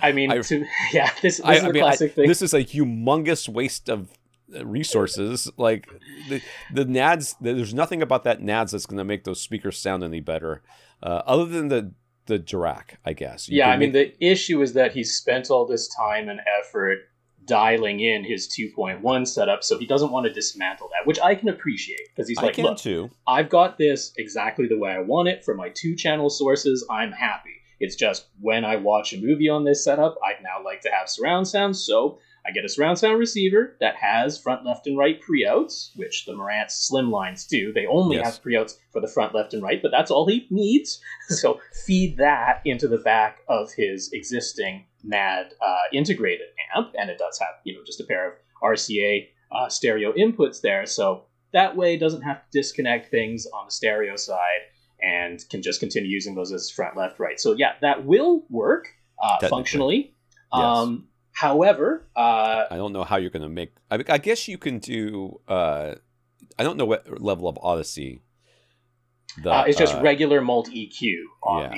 I mean, this is a classic thing. This is a humongous waste of resources. Like the NADs, there's nothing about that NADs that's going to make those speakers sound any better, other than the Dirac, I guess. Yeah, I mean, the issue is that he spent all this time and effort dialing in his 2.1 setup, so he doesn't want to dismantle that, which I can appreciate, because he's like, look, too. I've got this exactly the way I want it for my two channel sources. I'm happy. It's just when I watch a movie on this setup, I'd now like to have surround sound, so I get a surround sound receiver that has front, left, and right pre-outs, which the Marantz Slimlines do. They only have pre-outs for the front, left, and right, but that's all he needs. So feed that into the back of his existing MAD integrated amp, and it does have, you know, just a pair of RCA stereo inputs there, so that way it doesn't have to disconnect things on the stereo side and can just continue using those as front, left, right. So yeah, that will work functionally. Yes. However, I don't know how you're going to make, I guess you can do, I don't know what level of Odyssey. The, it's just regular mult EQ on, on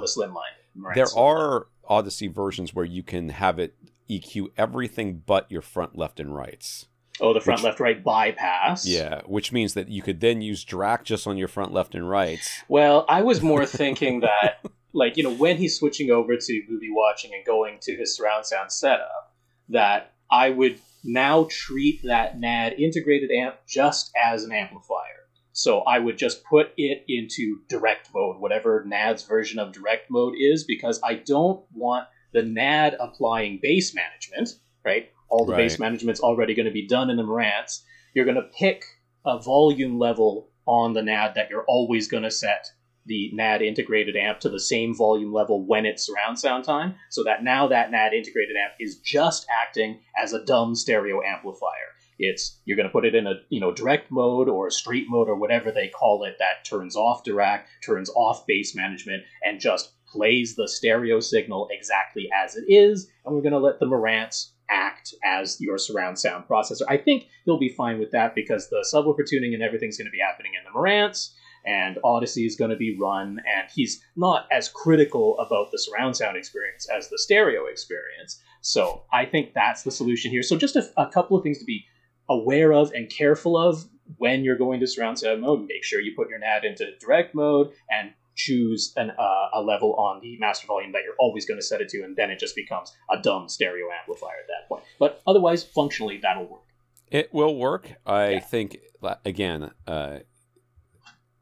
the Slimline. There are Odyssey versions where you can have it EQ everything but your front, left, and rights. Oh, the front, left, right bypass. Yeah, which means that you could then use Dirac just on your front, left, and rights. Well, I was more thinking that, like, you know, when he's switching over to movie watching and going to his surround sound setup, that I would now treat that NAD integrated amp just as an amplifier. So I would just put it into direct mode, whatever NAD's version of direct mode is, because I don't want the NAD applying bass management, right? All the bass management's already going to be done in the Marantz. You're going to pick a volume level on the NAD that you're always going to set the NAD integrated amp to the same volume level when it's surround sound time, so that now that NAD integrated amp is just acting as a dumb stereo amplifier. It's, you're going to put it in a, you know, direct mode or a straight mode or whatever they call it that turns off Dirac, turns off bass management, and just plays the stereo signal exactly as it is. And we're going to let the Marantz act as your surround sound processor. I think you'll be fine with that, because the subwoofer tuning and everything's going to be happening in the Marantz, and Odyssey is going to be run, and he's not as critical about the surround sound experience as the stereo experience. So I think that's the solution here. So just a couple of things to be aware of and careful of when you're going to surround sound mode. Make sure you put your NAD into direct mode and choose a level on the master volume that you're always going to set it to, and then it just becomes a dumb stereo amplifier at that point. But otherwise, functionally, that'll work. It will work. I think, again,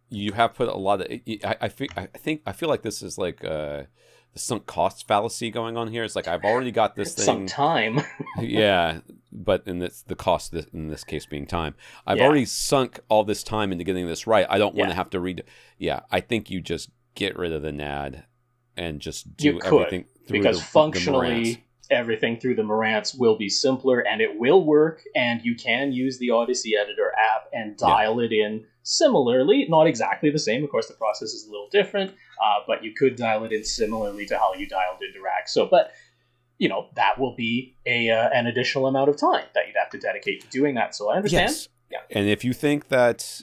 you have put a lot of... I feel like this is like the sunk cost fallacy going on here. It's like, I've already got this thing... Sunk time. Yeah, but in this, the cost in this case being time. I've already sunk all this time into getting this right. I don't want to have to read... Yeah, I think you just get rid of the NAD and just do everything through because functionally, everything through the Marantz will be simpler, and it will work, and you can use the Odyssey Editor app and dial it in similarly, not exactly the same. Of course, the process is a little different, but you could dial it in similarly to how you dialed in Dirac. So, but, you know, that will be a an additional amount of time that you'd have to dedicate to doing that. So I understand. Yes. Yeah. And if you think that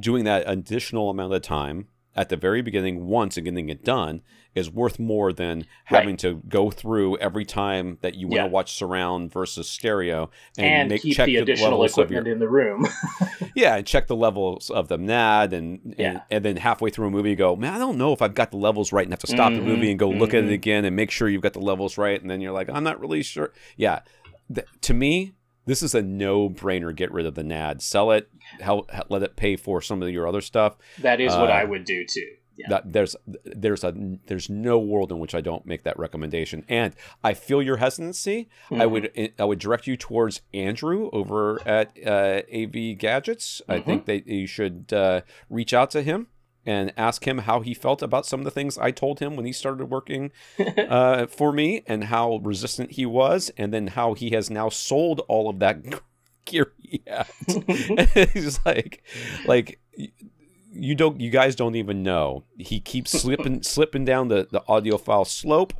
doing that additional amount of time at the very beginning once and getting it done is worth more than having to go through every time that you want to watch surround versus stereo and make, keep check the additional equipment in the room. And check the levels of the NAD and then halfway through a movie you go, man, I don't know if I've got the levels right, and have to stop the movie and go look at it again and make sure you've got the levels right, and then you're like, I'm not really sure. Yeah. To me, this is a no-brainer. Get rid of the NAD. Sell it. Let it pay for some of your other stuff. That is what I would do too. Yeah. There's no world in which I don't make that recommendation. And I feel your hesitancy. I would direct you towards Andrew over at AV Gadgets. I think that you should reach out to him and ask him how he felt about some of the things I told him when he started working for me, and how resistant he was, and then how he has now sold all of that gear he had. He's like you guys don't even know. He keeps slipping down the audiophile slope,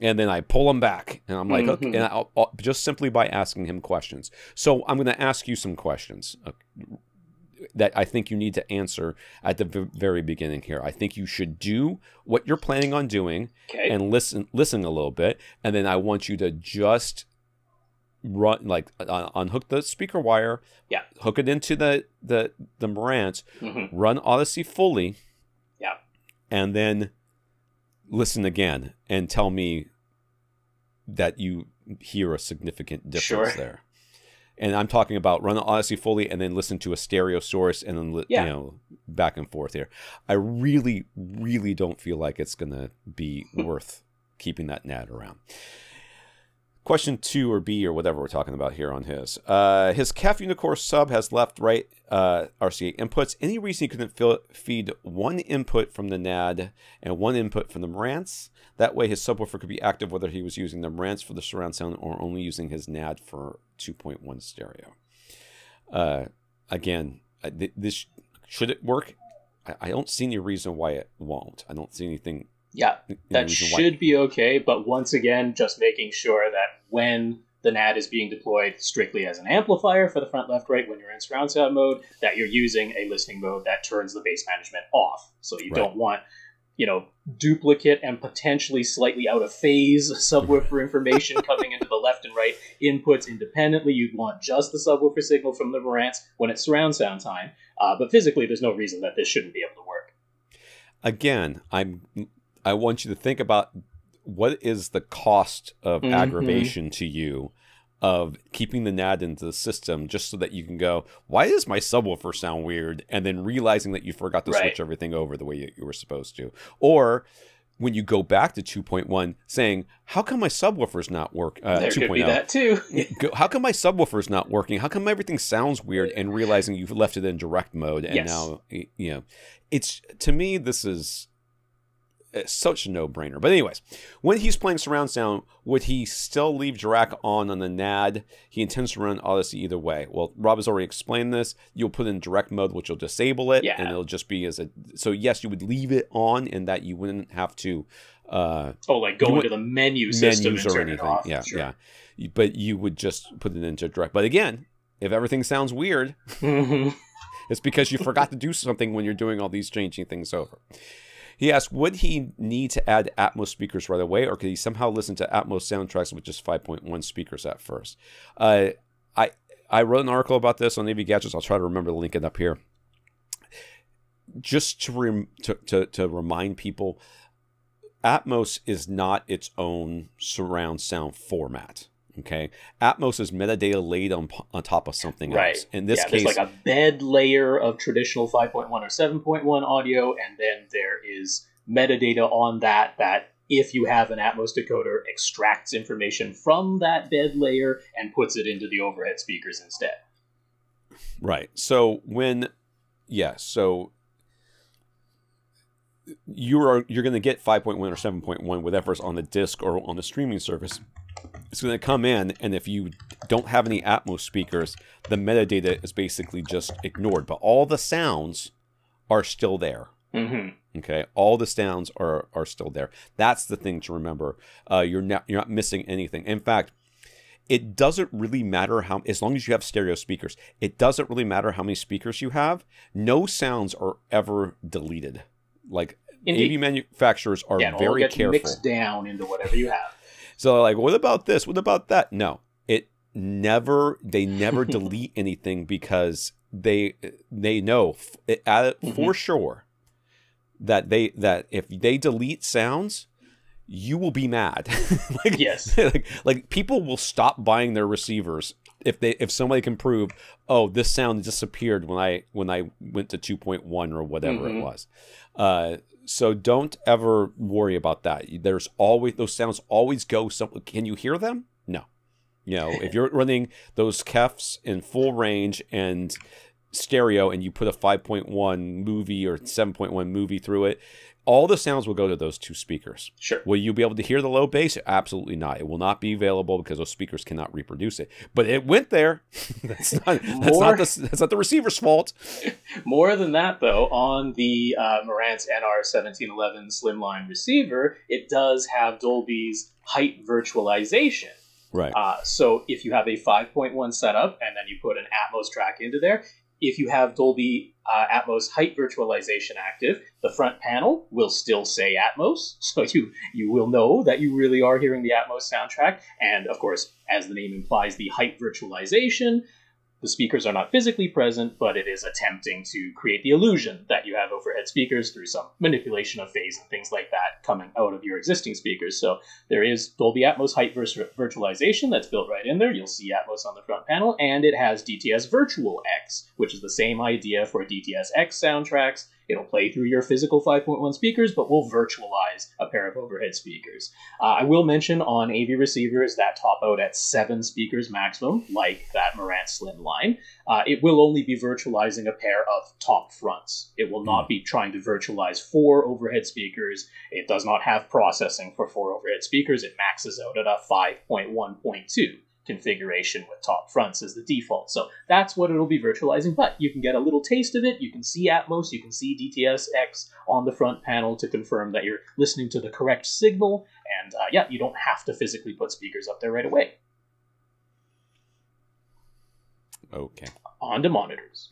and then I pull him back, and I'm like, okay, and I'll, just simply by asking him questions. So I'm going to ask you some questions. Okay. That I think you need to answer at the very beginning here. I think you should do what you're planning on doing and listen a little bit, and then I want you to just run, like, unhook the speaker wire, hook it into the Marantz, run Odyssey fully, and then listen again and tell me that you hear a significant difference there. And I'm talking about run the Odyssey fully and then listen to a stereo source and then, you know, back and forth here. I really, really don't feel like it's going to be worth keeping that NAT around. Question 2 or B or whatever we're talking about here on his KEF Unicore sub has left, right RCA inputs. Any reason you couldn't feed one input from the NAD and one input from the Marantz? That way his subwoofer could be active whether he was using the Marantz for the surround sound or only using his NAD for 2.1 stereo. Again, this should it work? I don't see any reason why it won't. I don't see anything. Yeah, that should be okay, but once again, just making sure that when the NAD is being deployed strictly as an amplifier for the front, left, right, when you're in surround sound mode, that you're using a listening mode that turns the bass management off. So you don't want, you know, duplicate and potentially slightly out of phase subwoofer information coming into the left and right inputs independently. You'd want just the subwoofer signal from the Marantz when it's surround sound time. But physically, there's no reason that this shouldn't be able to work. Again, I want you to think about what is the cost of aggravation to you of keeping the NAD into the system just so that you can go, why does my subwoofer sound weird? And then realizing that you forgot to switch everything over the way you were supposed to. Or when you go back to 2.1 saying, how come my subwoofer's not working? There could be that too. How come my subwoofer's not working? How come everything sounds weird? And realizing you've left it in direct mode. And now, you know, it's, to me, this is... it's such a no-brainer. But anyways, when he's playing surround sound, would he still leave Dirac on the NAD? He intends to run Odyssey either way. Well, Rob has already explained this. You'll put in direct mode, which will disable it, and it'll just be as a... So yes, you would leave it on in that you wouldn't have to... like go into the menu system and turn it off. Yeah, yeah. But you would just put it into direct. But again, if everything sounds weird, it's because you forgot to do something when you're doing all these changing things over. He asked, would he need to add Atmos speakers right away, or could he somehow listen to Atmos soundtracks with just 5.1 speakers at first? I wrote an article about this on AV Gadgets. I'll try to remember to link it up here. Just to remind people, Atmos is not its own surround sound format. Okay, Atmos is metadata laid on top of something else. In this case, there's like a bed layer of traditional 5.1 or 7.1 audio, and then there is metadata on that that, if you have an Atmos decoder, extracts information from that bed layer and puts it into the overhead speakers instead. Right. So when, so you're going to get 5.1 or 7.1, whatever's on the disc or on the streaming service. It's going to come in, and if you don't have any Atmos speakers, the metadata is basically just ignored. But all the sounds are still there. Okay, all the sounds are still there. That's the thing to remember. You're not missing anything. In fact, it doesn't really matter how, as long as you have stereo speakers, it doesn't really matter how many speakers you have. No sounds are ever deleted. Like AV manufacturers are very careful. Mixed down into whatever you have. So like, what about this? What about that? No, it never, they never delete anything because they know for sure that if they delete sounds, you will be mad. like people will stop buying their receivers if somebody can prove, oh, this sound disappeared when I went to 2.1 or whatever it was. So don't ever worry about that. There's always, those sounds always go somewhere. Can you hear them? No. You know, if you're running those KEFs in full range and stereo and you put a 5.1 movie or 7.1 movie through it, all the sounds will go to those two speakers. Sure. Will you be able to hear the low bass? Absolutely not. It will not be available because those speakers cannot reproduce it. But it went there. That's not the receiver's fault. More than that, though, on the Marantz NR1711 slimline receiver, it does have Dolby's height virtualization. Right. So if you have a 5.1 setup and then you put an Atmos track into there, if you have Dolby Atmos height virtualization active, the front panel will still say Atmos, so you will know that you really are hearing the Atmos soundtrack. And of course, as the name implies, the height virtualization The speakers are not physically present, but it is attempting to create the illusion that you have overhead speakers through some manipulation of phase and things like that coming out of your existing speakers. So there is Dolby Atmos height virtualization that's built right in there. You'll see Atmos on the front panel, and it has DTS Virtual X, which is the same idea for DTS X soundtracks. It'll play through your physical 5.1 speakers, but we'll virtualize a pair of overhead speakers. I will mention on AV receivers that top out at 7 speakers maximum, like that Marantz Slim line. It will only be virtualizing a pair of top fronts. It will not be trying to virtualize 4 overhead speakers. It does not have processing for 4 overhead speakers. It maxes out at a 5.1.2. configuration with top fronts as the default. So that's what it'll be virtualizing, but you can get a little taste of it. You can see Atmos, you can see DTS X on the front panel to confirm that you're listening to the correct signal. And yeah, you don't have to physically put speakers up there right away. Okay. On to monitors.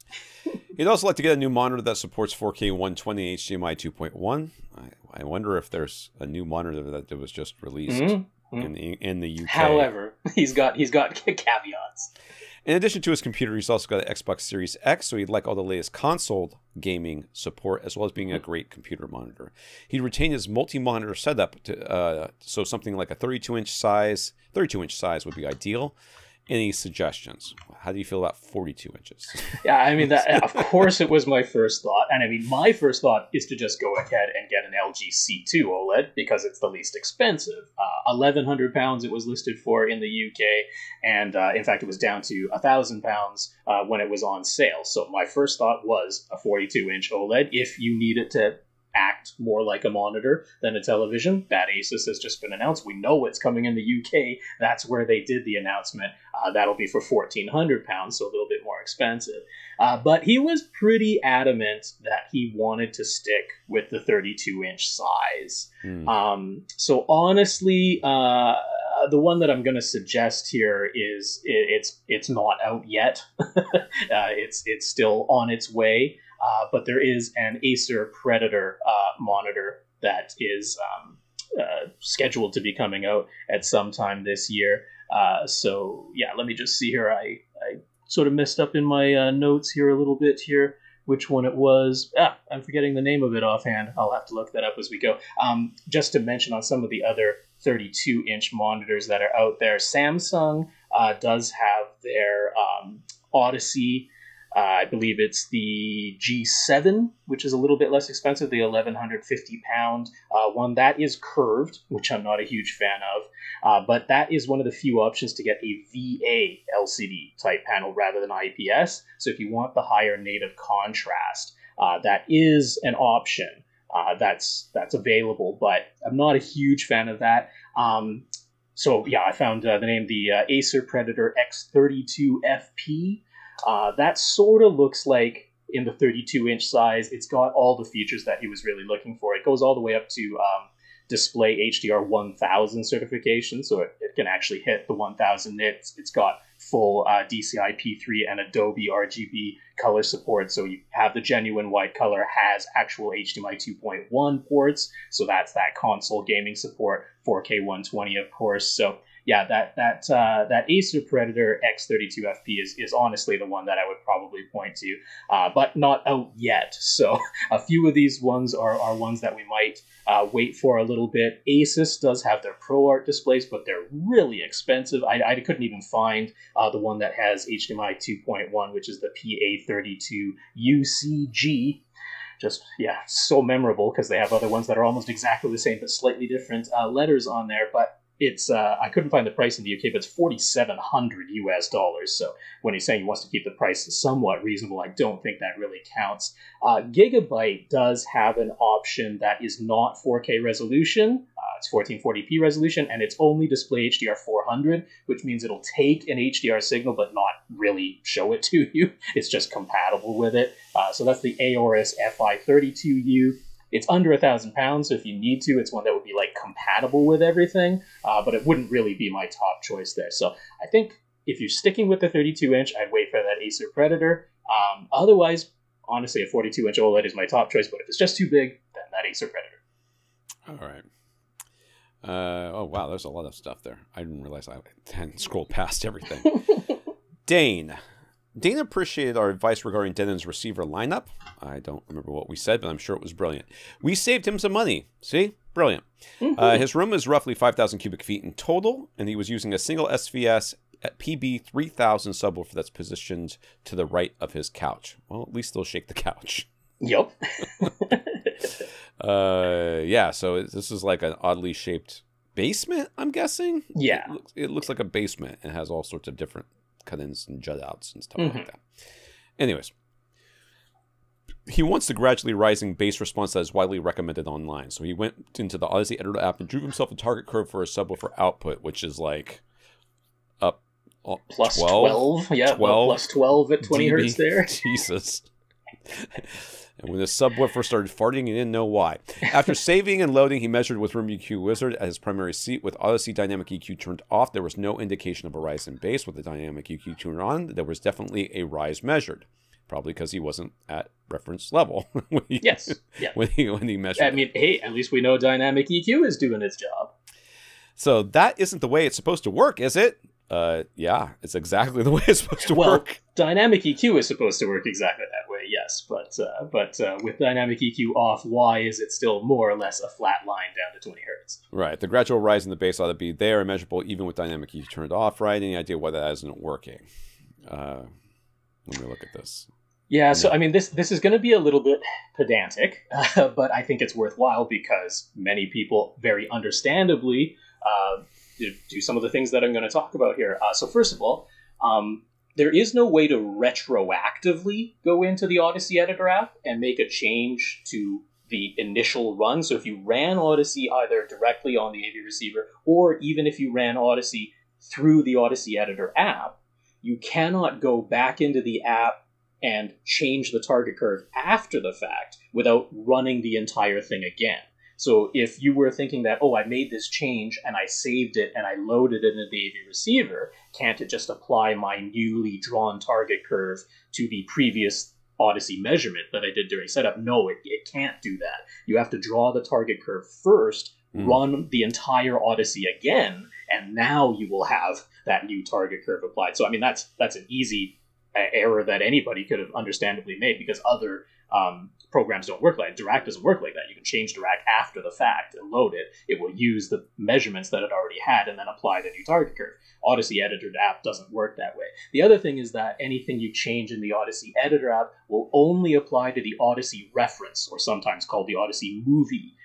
You'd also like to get a new monitor that supports 4K 120 HDMI 2.1. I wonder if there's a new monitor that was just released. Mm-hmm. In the UK. However, he's got caveats. In addition to his computer, he's also got an Xbox Series X, so he'd like all the latest console gaming support, as well as being a great computer monitor. He'd retain his multi-monitor setup, so something like a 32-inch size would be ideal. Any suggestions? How do you feel about 42 inches? Yeah, I mean, that, of course it was my first thought. And I mean, my first thought is to just go ahead and get an LG C2 OLED because it's the least expensive. £1,100 it was listed for in the UK. And in fact, it was down to £1,000 when it was on sale. So my first thought was a 42-inch OLED. If you need it to act more like a monitor than a television, that ASUS has just been announced. We know it's coming in the UK. That's where they did the announcement. That'll be for £1,400, so a little bit more expensive. But he was pretty adamant that he wanted to stick with the 32-inch size. So honestly, the one that I'm going to suggest here is it's not out yet. It's still on its way. But there is an Acer Predator monitor that is scheduled to be coming out at some time this year. So, yeah, let me just see here. I sort of messed up in my notes here a little bit here, which one it was. I'm forgetting the name of it offhand. I'll have to look that up as we go. Just to mention on some of the other 32-inch monitors that are out there, Samsung does have their Odyssey. I believe it's the G7, which is a little bit less expensive, the £1,150 one. That is curved, which I'm not a huge fan of, but that is one of the few options to get a VA LCD type panel rather than IPS. So if you want the higher native contrast, that is an option that's available, but I'm not a huge fan of that. So yeah, I found the name, the Acer Predator X32FP. That sort of looks like, in the 32-inch size, it's got all the features that he was really looking for. It goes all the way up to display HDR 1000 certification, so it can actually hit the 1000 nits. It's got full DCI P3 and Adobe RGB color support, so you have the genuine white color, has actual HDMI 2.1 ports, so that's that console gaming support, 4K 120, of course, so... Yeah, that Acer Predator X32FP is honestly the one that I would probably point to, but not out yet. So a few of these ones are ones that we might wait for a little bit. Asus does have their ProArt displays, but they're really expensive. I couldn't even find the one that has HDMI 2.1, which is the PA32UCG. Just, yeah, so memorable because they have other ones that are almost exactly the same but slightly different letters on there, but... It's I couldn't find the price in the UK, but it's $4,700. So when he's saying he wants to keep the price somewhat reasonable, I don't think that really counts. Gigabyte does have an option that is not 4K resolution. It's 1440p resolution, and it's only display HDR 400, which means it'll take an HDR signal but not really show it to you. It's just compatible with it. So that's the Aorus FI32U. It's under £1,000, so if you need to, it's one that would be like compatible with everything, but it wouldn't really be my top choice there. So I think if you're sticking with the 32-inch, I'd wait for that Acer Predator. Otherwise, honestly, a 42-inch OLED is my top choice, but if it's just too big, then that Acer Predator. All right. Oh, wow, there's a lot of stuff there. I didn't realize I scrolled past everything. Dane. Dana appreciated our advice regarding Denon's receiver lineup. I don't remember what we said, but I'm sure it was brilliant. We saved him some money. See? Brilliant. Mm-hmm. His room is roughly 5,000 cubic feet in total, and he was using a single SVS at PB 3000 subwoofer that's positioned to the right of his couch. Well, at least they'll shake the couch. Yep. Yeah, so this is like an oddly shaped basement, I'm guessing? Yeah. It looks like a basement and has all sorts of different cut-ins and jut-outs and stuff like that. Anyways, he wants the gradually rising bass response that is widely recommended online. So he went into the Odyssey Editor app and drew himself a target curve for a subwoofer output, which is like up plus 12. Yeah, 12 plus 12 at 20 hertz there. Jesus. And when the subwoofer started farting, he didn't know why. After saving and loading, he measured with Room EQ Wizard at his primary seat. With Odyssey Dynamic EQ turned off, there was no indication of a rise in bass. With the Dynamic EQ turned on, there was definitely a rise measured. Probably because he wasn't at reference level. when he measured. I mean, hey, at least we know Dynamic EQ is doing its job. So that isn't the way it's supposed to work, is it? Yeah, it's exactly the way it's supposed to work. Dynamic EQ is supposed to work exactly that way, yes. But with Dynamic EQ off, why is it still more or less a flat line down to 20 hertz? Right. The gradual rise in the bass ought to be there and measurable even with Dynamic EQ turned off, right? Any idea why that isn't working? Let me look at this. Yeah, so I mean, this is going to be a little bit pedantic, but I think it's worthwhile because many people, very understandably, do some of the things that I'm going to talk about here. So first of all, there is no way to retroactively go into the Odyssey Editor app and make a change to the initial run. So if you ran Odyssey either directly on the AV receiver, or even if you ran Odyssey through the Odyssey Editor app, you cannot go back into the app and change the target curve after the fact without running the entire thing again. So if you were thinking that, oh, I made this change and I saved it and I loaded it into the AV receiver, can't it just apply my newly drawn target curve to the previous Odyssey measurement that I did during setup? No, it can't do that. You have to draw the target curve first, run the entire Odyssey again, and now you will have that new target curve applied. So, I mean, that's an easy error that anybody could have understandably made because other programs don't work like that. Dirac doesn't work like that. You can change Dirac after the fact and load it. It will use the measurements that it already had and then apply the new target curve. Odyssey Editor app doesn't work that way. The other thing is that anything you change in the Odyssey Editor app will only apply to the Odyssey reference, or sometimes called the Odyssey movie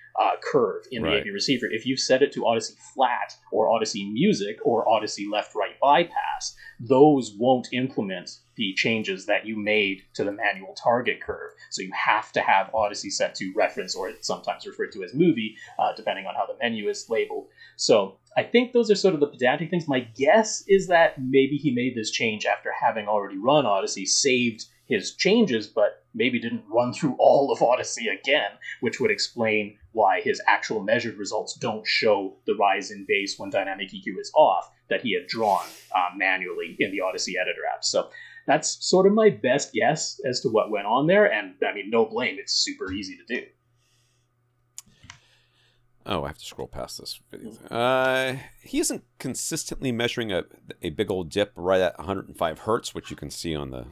curve in the AV receiver. If you've set it to Odyssey Flat or Odyssey Music or Odyssey Left-Right Bypass, those won't implement the changes that you made to the manual target curve. So you have to have Odyssey set to reference, or it's sometimes referred to as movie, depending on how the menu is labeled. So I think those are sort of the pedantic things. My guess is that maybe he made this change after having already run Odyssey, saved his changes, but maybe didn't run through all of Odyssey again, which would explain why his actual measured results don't show the rise in bass when Dynamic EQ is off that he had drawn manually in the Odyssey Editor app. So that's sort of my best guess as to what went on there. And I mean, no blame. It's super easy to do. Oh, I have to scroll past this video. He isn't consistently measuring a big old dip right at 105 hertz, which you can see on the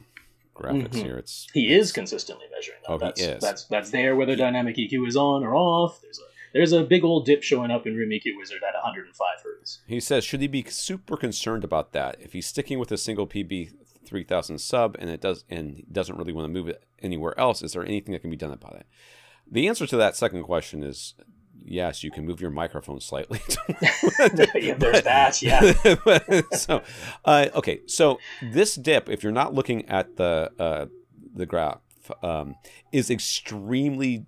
graphics here. He is consistently measuring them. That's there whether Dynamic EQ is on or off. There's a big old dip showing up in Room EQ Wizard at 105 hertz. He says, should he be super concerned about that if he's sticking with a single PB 3000 sub and doesn't really want to move it anywhere else? Is there anything that can be done about it? The answer to that second question is yes, you can move your microphone slightly. Okay, so this dip, if you're not looking at the graph, is extremely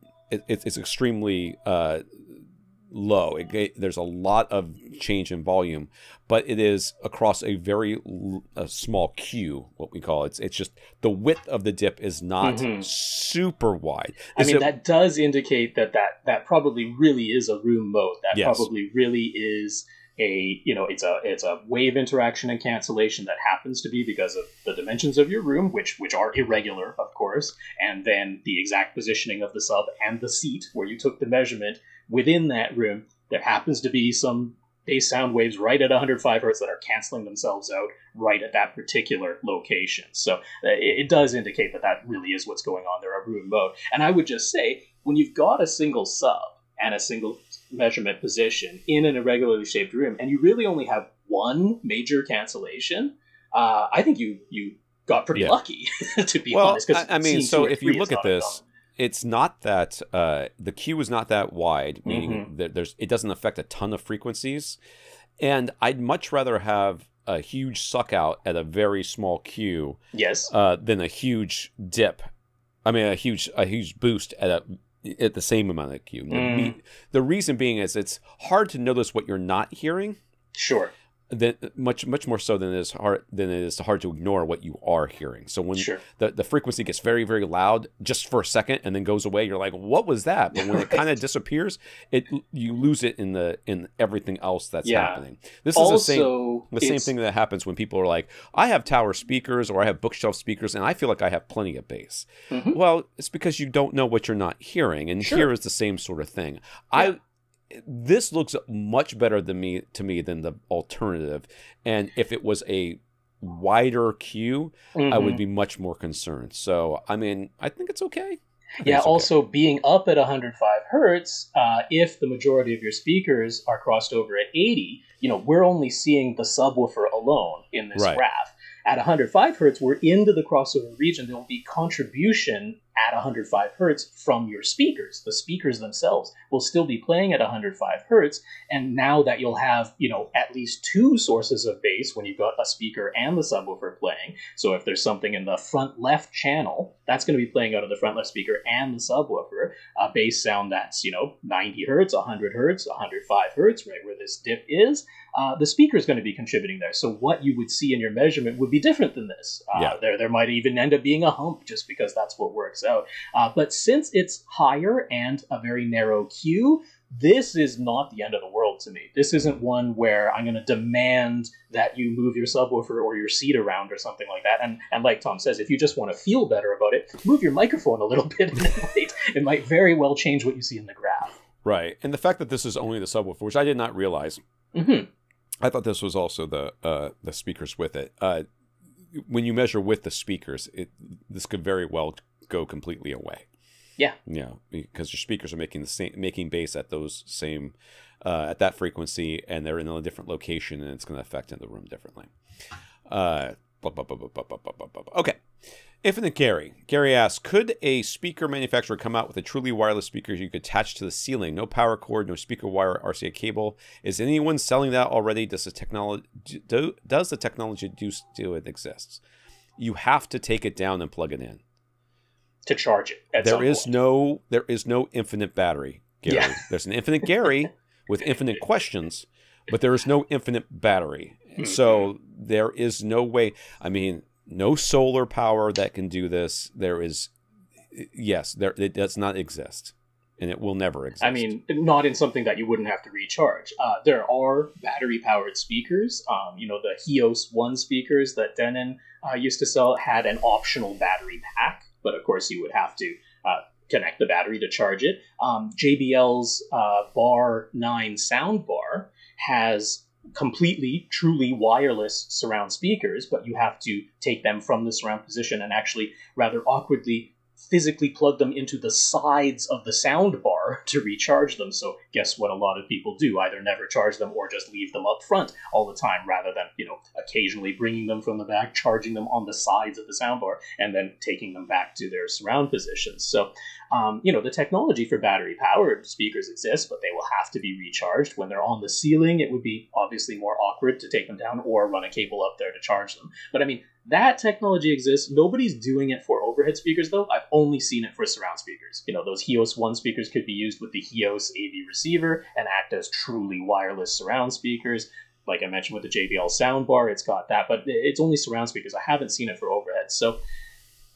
low. There's a lot of change in volume, but it is across a very small queue, what we call it. It's just the width of the dip is not super wide. That does indicate that probably really is a room mode. That probably really is a, it's a wave interaction and cancellation that happens to be because of the dimensions of your room, which are irregular, of course, and then the exact positioning of the sub and the seat where you took the measurement. Within that room, there happens to be some they sound waves right at 105 hertz that are canceling themselves out right at that particular location. So it does indicate that that really is what's going on there, a room mode. And I would just say, when you've got a single sub and a single measurement position in an irregularly shaped room, and you really only have one major cancellation, I think you got pretty lucky, to be honest. I mean, so if you look at this, it's not that the queue is not that wide, meaning that it doesn't affect a ton of frequencies. And I'd much rather have a huge suck out at a very small queue, than a huge dip. I mean, a huge boost at the same amount of queue. The reason being is it's hard to notice what you're not hearing. Sure. Much more so than it is hard to ignore what you are hearing. So when the frequency gets very, very loud just for a second and then goes away, you're like, what was that? But when it kind of disappears, you lose it in everything else that's happening. This also, is the same thing that happens when people are like, I have tower speakers or I have bookshelf speakers and I feel like I have plenty of bass. Well, it's because you don't know what you're not hearing, and here is the same sort of thing. This looks much better to me than the alternative, and if it was a wider queue, I would be much more concerned. So, I mean, I think it's okay. Yeah. It's also okay. Being up at 105 hertz, if the majority of your speakers are crossed over at 80, you know, we're only seeing the subwoofer alone in this graph. At 105 hertz, we're into the crossover region. There will be contribution at 105 hertz from your speakers. The speakers themselves will still be playing at 105 hertz. And now that you'll have, you know, at least two sources of bass when you've got a speaker and the subwoofer playing. So if there's something in the front left channel, that's going to be playing out of the front left speaker and the subwoofer. A bass sound that's, you know, 90 hertz, 100 hertz, 105 hertz, right where this dip is. The speaker is going to be contributing there. So what you would see in your measurement would be different than this. There might even end up being a hump just because that's what works out. But since it's higher and a very narrow queue, this is not the end of the world to me. This isn't one where I'm going to demand that you move your subwoofer or your seat around or something like that. And like Tom says, if you just want to feel better about it, move your microphone a little bit. And it might very well change what you see in the graph. Right. And the fact that this is only the subwoofer, which I did not realize. I thought this was also the speakers with it. When you measure with the speakers, this could very well go completely away. Yeah, because your speakers are making bass at those same at that frequency, and they're in a different location, and it's going to affect in the room differently. Okay. Infinite Gary asks, could a speaker manufacturer come out with a truly wireless speaker you could attach to the ceiling? No power cord, no speaker wire, RCA cable. Is anyone selling that already? Does the technology it exists? You have to take it down and plug it in to charge it. There is no infinite battery, Gary. Yeah. There's an infinite Gary with infinite questions, but there is no infinite battery. So there is no way. I mean, no solar power that can do this. It does not exist, and it will never exist. I mean, not in something that you wouldn't have to recharge. There are battery-powered speakers. You know, the HEOS 1 speakers that Denon used to sell had an optional battery pack, but of course you would have to connect the battery to charge it. JBL's Bar 9 soundbar has completely, truly wireless surround speakers, but you have to take them from the surround position and actually rather awkwardly physically plug them into the sides of the sound bar to recharge them. So guess what a lot of people do? Either never charge them or just leave them up front all the time rather than, you know, occasionally bringing them from the back, charging them on the sides of the sound bar, and then taking them back to their surround positions. So, you know, the technology for battery-powered speakers exists, but they will have to be recharged. When they're on the ceiling, it would be obviously more awkward to take them down or run a cable up there to charge them. But I mean, that technology exists. Nobody's doing it for overhead speakers, though. I've only seen it for surround speakers. You know, those HEOS 1 speakers could be used with the HEOS AV receiver and act as truly wireless surround speakers. Like I mentioned with the JBL soundbar, it's got that, but it's only surround speakers. I haven't seen it for overhead. So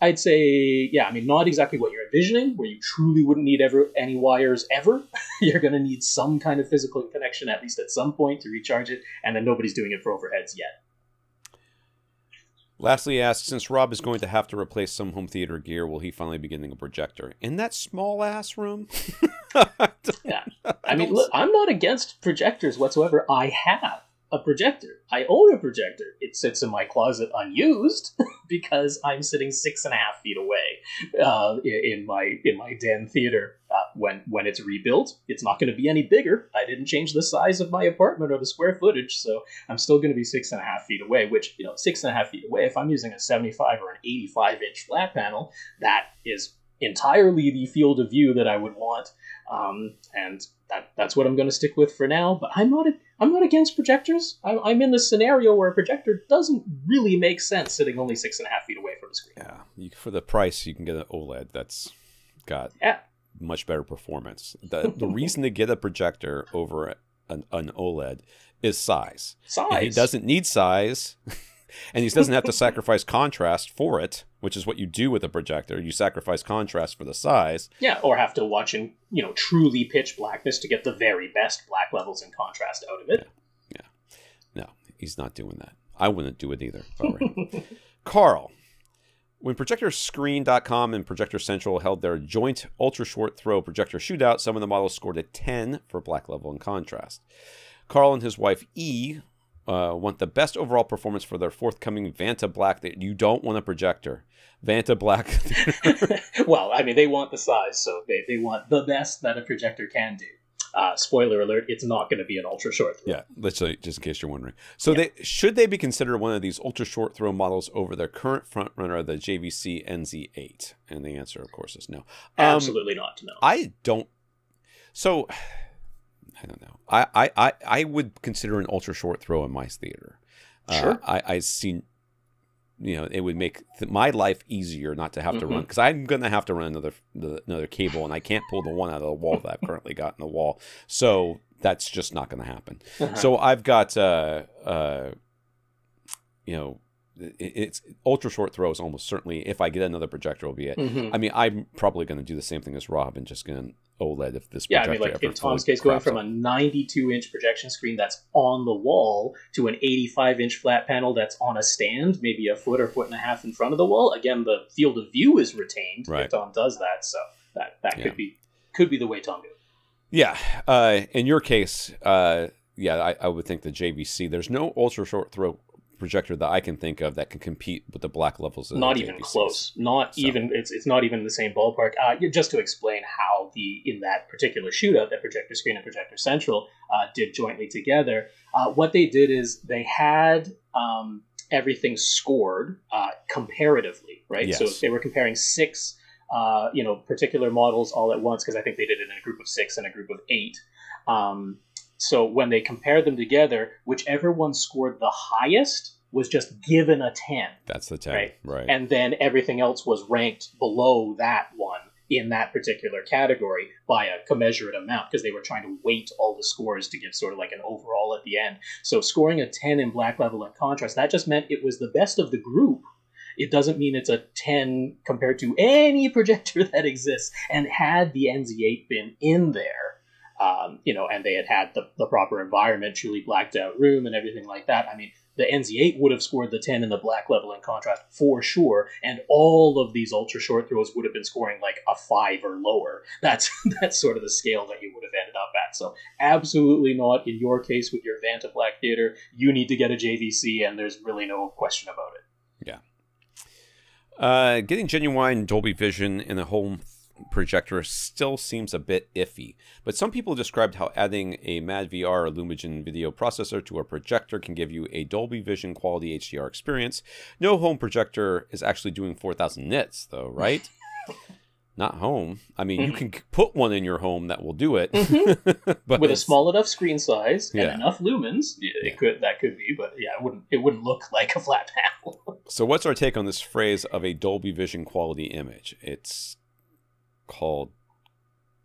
I'd say, yeah, I mean, not exactly what you're envisioning, where you truly wouldn't need any wires ever. You're going to need some kind of physical connection, at least at some point, to recharge it, and then nobody's doing it for overheads yet. Lastly asks, since Rob is going to have to replace some home theater gear, will he finally be getting a projector? In that small-ass room? Yeah. I mean, look, I'm not against projectors whatsoever. I have a projector. I own a projector. It sits in my closet unused because I'm sitting 6.5 feet away in my den theater. When it's rebuilt, it's not going to be any bigger. I didn't change the size of my apartment or the square footage, so I'm still going to be 6.5 feet away, which, you know, 6.5 feet away, if I'm using a 75 or an 85-inch flat panel, that is entirely the field of view that I would want. And that's what I'm going to stick with for now. But I'm not against projectors. I'm in the scenario where a projector doesn't really make sense sitting only 6.5 feet away from the screen. Yeah, for the price, you can get an OLED that's got... Yeah. Much better performance. The reason to get a projector over an OLED is size. And he doesn't need size, and he doesn't have to sacrifice contrast for it, which is what you do with a projector. You sacrifice contrast for the size. Yeah, or have to watch in, you know, truly pitch blackness to get the very best black levels and contrast out of it. Yeah. Yeah. No, he's not doing that. I wouldn't do it either if I were him. Carl. When ProjectorScreen.com and Projector Central held their joint ultra-short throw projector shootout, some of the models scored a 10 for black level and contrast. Carl and his wife E want the best overall performance for their forthcoming Vanta Black. You don't want a projector. Vanta Black. Well, I mean, they want the size, so they want the best that a projector can do. Spoiler alert, it's not going to be an ultra short throw. Yeah, literally, just in case you're wondering. So yeah. Should they be considered one of these ultra short throw models over their current front runner, the JVC NZ8? And the answer, of course, is no. Absolutely not. No. I don't know. I would consider an ultra short throw in my theater. Sure. I've seen, you know, it would make my life easier not to have to run, because I'm going to have to run another cable, and I can't pull the one out of the wall that I've currently got in the wall. So that's just not going to happen. So I've got, you know, it's ultra short throws almost certainly. If I get another projector, will be it. I mean, I'm probably going to do the same thing as Rob and just going to OLED if this projector. Yeah, I mean, like in Tom's case, going from a 92-inch projection screen that's on the wall to an 85-inch flat panel that's on a stand, maybe a foot or foot and a half in front of the wall. Again, the field of view is retained if Tom does that, so that could be the way Tom goes. Yeah, in your case, yeah, I would think the JVC. There's no ultra short throw projector that I can think of that can compete with the black levels. Not even close. Not even. It's not even in the same ballpark. Just to explain how in that particular shootout that Projector Screen and Projector Central did jointly together, what they did is they had everything scored comparatively, right? Yes. So they were comparing 6, you know, particular models all at once, because I think they did it in a group of 6 and a group of 8. So when they compared them together, whichever one scored the highest was just given a 10. That's the 10, right? And then everything else was ranked below that one in that particular category by a commensurate amount, because they were trying to weight all the scores to give sort of like an overall at the end. So scoring a 10 in black level and contrast, that just meant it was the best of the group. It doesn't mean it's a 10 compared to any projector that exists. And had the NZ8 been in there, you know, and they had the proper environment, truly blacked out room and everything like that, I mean, the NZ8 would have scored the 10 in the black level and contrast for sure, and all of these ultra short throws would have been scoring like a 5 or lower. That's sort of the scale that you would have ended up at. So absolutely not in your case with your Vanta Black Theater. You need to get a JVC, and there's really no question about it. Yeah. Getting genuine Dolby Vision in a home projector still seems a bit iffy, but some people described how adding a MAD VR or Lumigen video processor to a projector can give you a Dolby Vision quality HDR experience. No home projector is actually doing 4,000 nits, though, right? Not home. I mean, you can put one in your home that will do it, but with a small enough screen size and enough lumens, it could be. But yeah, it wouldn't look like a flat panel. So, what's our take on this phrase of a Dolby Vision quality image? It's called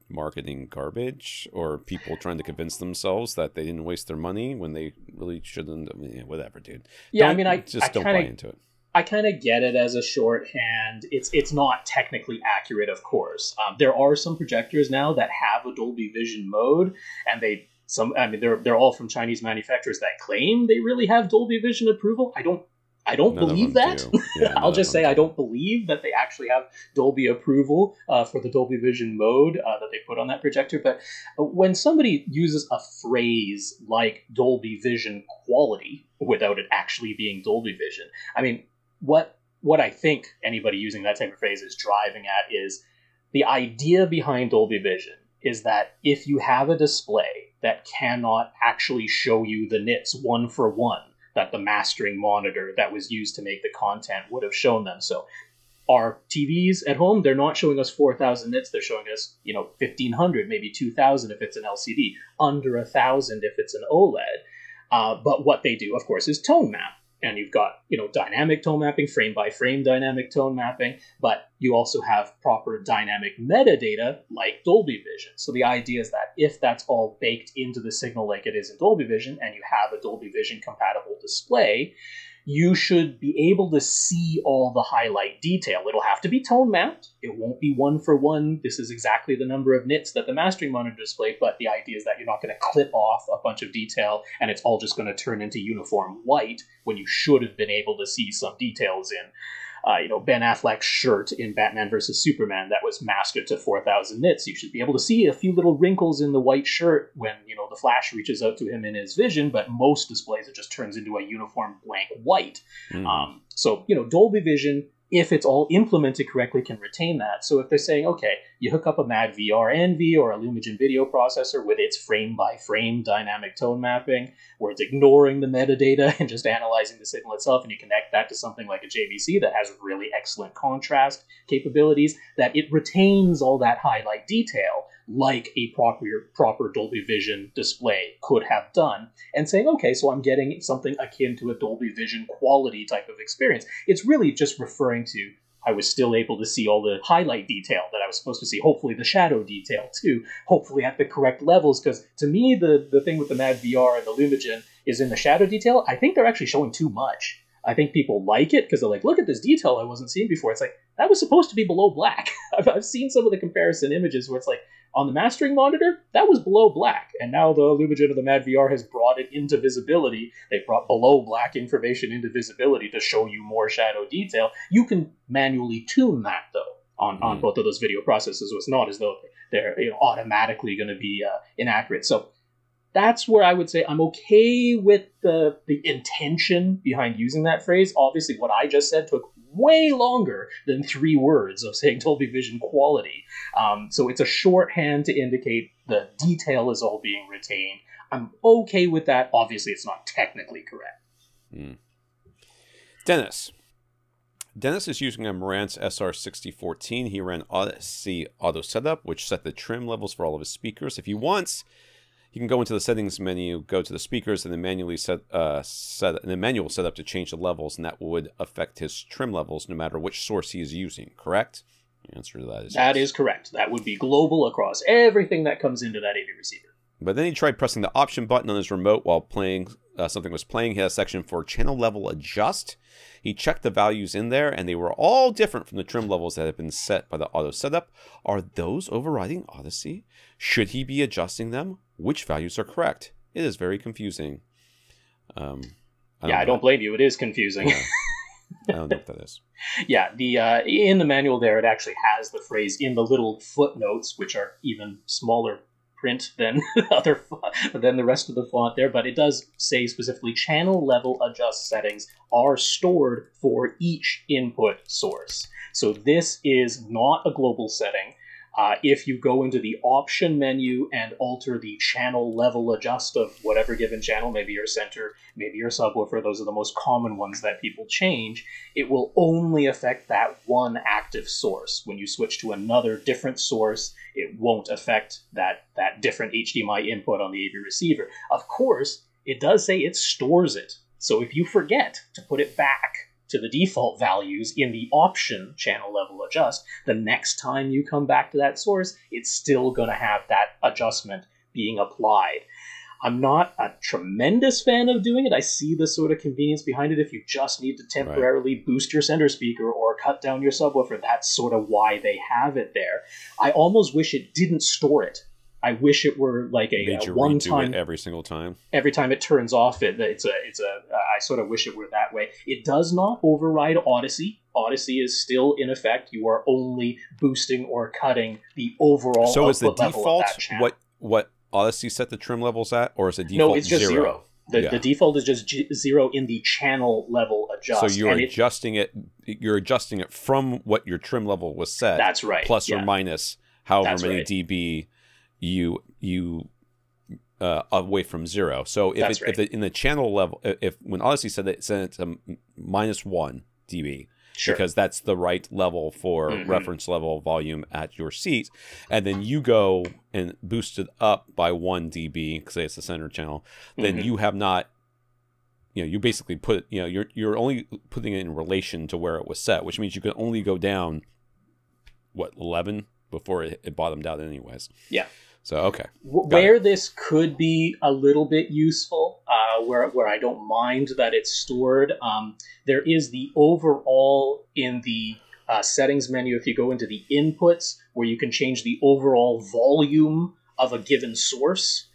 marketing garbage, or people trying to convince themselves that they didn't waste their money when they really shouldn't. I mean, whatever, dude. Yeah, I mean, I just don't buy into it. I kind of get it as a shorthand. It's not technically accurate, of course. There are some projectors now that have a Dolby Vision mode, and they're all from Chinese manufacturers that claim they really have Dolby Vision approval. I don't. I don't believe that. Yeah, I'll just say I don't believe that they actually have Dolby approval for the Dolby Vision mode that they put on that projector. But when somebody uses a phrase like Dolby Vision quality without it actually being Dolby Vision, I mean, what I think anybody using that type of phrase is driving at is the idea behind Dolby Vision is that if you have a display that cannot actually show you the nits one for one, that the mastering monitor that was used to make the content would have shown them. So our TVs at home, they're not showing us 4,000 nits. They're showing us, 1,500, maybe 2,000 if it's an LCD, under 1,000 if it's an OLED. But what they do, of course, is tone map. And you've got, dynamic tone mapping, frame-by-frame dynamic tone mapping, but you also have proper dynamic metadata like Dolby Vision. So the idea is that if that's all baked into the signal like it is in Dolby Vision, and you have a Dolby Vision compatible display, you should be able to see all the highlight detail. It'll have to be tone mapped. It won't be one for one. This is exactly the number of nits that the mastering monitor displayed, but the idea is that you're not going to clip off a bunch of detail and it's all just going to turn into uniform white when you should have been able to see some details in, Ben Affleck's shirt in Batman vs. Superman that was mastered to 4,000 nits. You should be able to see a few little wrinkles in the white shirt when, the Flash reaches out to him in his vision, but most displays, it just turns into a uniform blank white. So Dolby Vision, if it's all implemented correctly, can retain that. So if they're saying, okay, you hook up a MAD VR Envy or a Lumigen video processor with its frame-by-frame dynamic tone mapping, where it's ignoring the metadata and just analyzing the signal itself, and you connect that to something like a JVC that has really excellent contrast capabilities, that it retains all that highlight detail like a proper Dolby Vision display could have done, and saying, okay, so I'm getting something akin to a Dolby Vision quality type of experience. It's really just referring to, I was still able to see all the highlight detail that I was supposed to see, hopefully the shadow detail too, hopefully at the correct levels, because to me, the thing with the MAD VR and the Lumigen is in the shadow detail, I think they're actually showing too much. I think people like it because they're like, look at this detail I wasn't seeing before. It's like, that was supposed to be below black. I've seen some of the comparison images where it's like, on the mastering monitor, that was below black. And now the Lumigen of the MAD VR has brought it into visibility. They brought below black information into visibility to show you more shadow detail. You can manually tune that, though, on both of those video processors. So it's not as though they're automatically going to be inaccurate. So that's where I would say I'm okay with the intention behind using that phrase. Obviously, what I just said took way longer than 3 words of saying Dolby Vision quality. So it's a shorthand to indicate the detail is all being retained. I'm okay with that. Obviously, it's not technically correct. Dennis is using a Marantz SR6014. He ran Odyssey Auto Setup, which set the trim levels for all of his speakers. If he wants, you can go into the settings menu, go to the speakers, and then manually set up to change the levels, and that would affect his trim levels no matter which source he is using, correct? The answer to that is that yes. Is correct. That would be global across everything that comes into that AV receiver. But then he tried pressing the option button on his remote while playing something was playing. He had a section for channel level adjust. He checked the values in there, and they were all different from the trim levels that had been set by the auto setup. Are those overriding Odyssey? Should he be adjusting them? Which values are correct? It is very confusing. I don't blame you. It is confusing. Yeah. I don't know what that is. Yeah, in the manual there, it actually has the phrase in the little footnotes, which are even smaller print than the rest of the font there, but it does say specifically channel level adjust settings are stored for each input source. So this is not a global setting. If you go into the option menu and alter the channel level adjust of whatever given channel, maybe your center, maybe your subwoofer, those are the most common ones that people change, it will only affect that one active source. When you switch to another different source, it won't affect that different HDMI input on the AV receiver. Of course, it does say it stores it. So if you forget to put it back to the default values in the option channel level adjust, the next time you come back to that source, it's still going to have that adjustment being applied. I'm not a tremendous fan of doing it. I see the sort of convenience behind it if you just need to temporarily boost your center speaker or cut down your subwoofer. That's sort of why they have it there. I almost wish it didn't store it. I wish it were like a one-time every single time. Every time it turns off, I sort of wish it were that way. It does not override Odyssey. Odyssey is still in effect. You are only boosting or cutting the overall. So is the default what Odyssey set the trim levels at, or is it default? No, it's just zero. The default is just zero in the channel level adjust. So you're adjusting it. You're adjusting it from what your trim level was set. That's right. Plus or minus however many dB. You away from zero. So if in the channel level, when Odyssey said that, it sent it to -1 dB because that's the right level for reference level volume at your seat, and then you go and boost it up by 1 dB because it's the center channel. Then you have not, you basically put, you're only putting it in relation to where it was set, which means you can only go down 11 before it bottomed out, anyways. Yeah. So, okay. Where this could be a little bit useful, where I don't mind that it's stored, there is the overall in the settings menu. If you go into the inputs, where you can change the overall volume of a given source.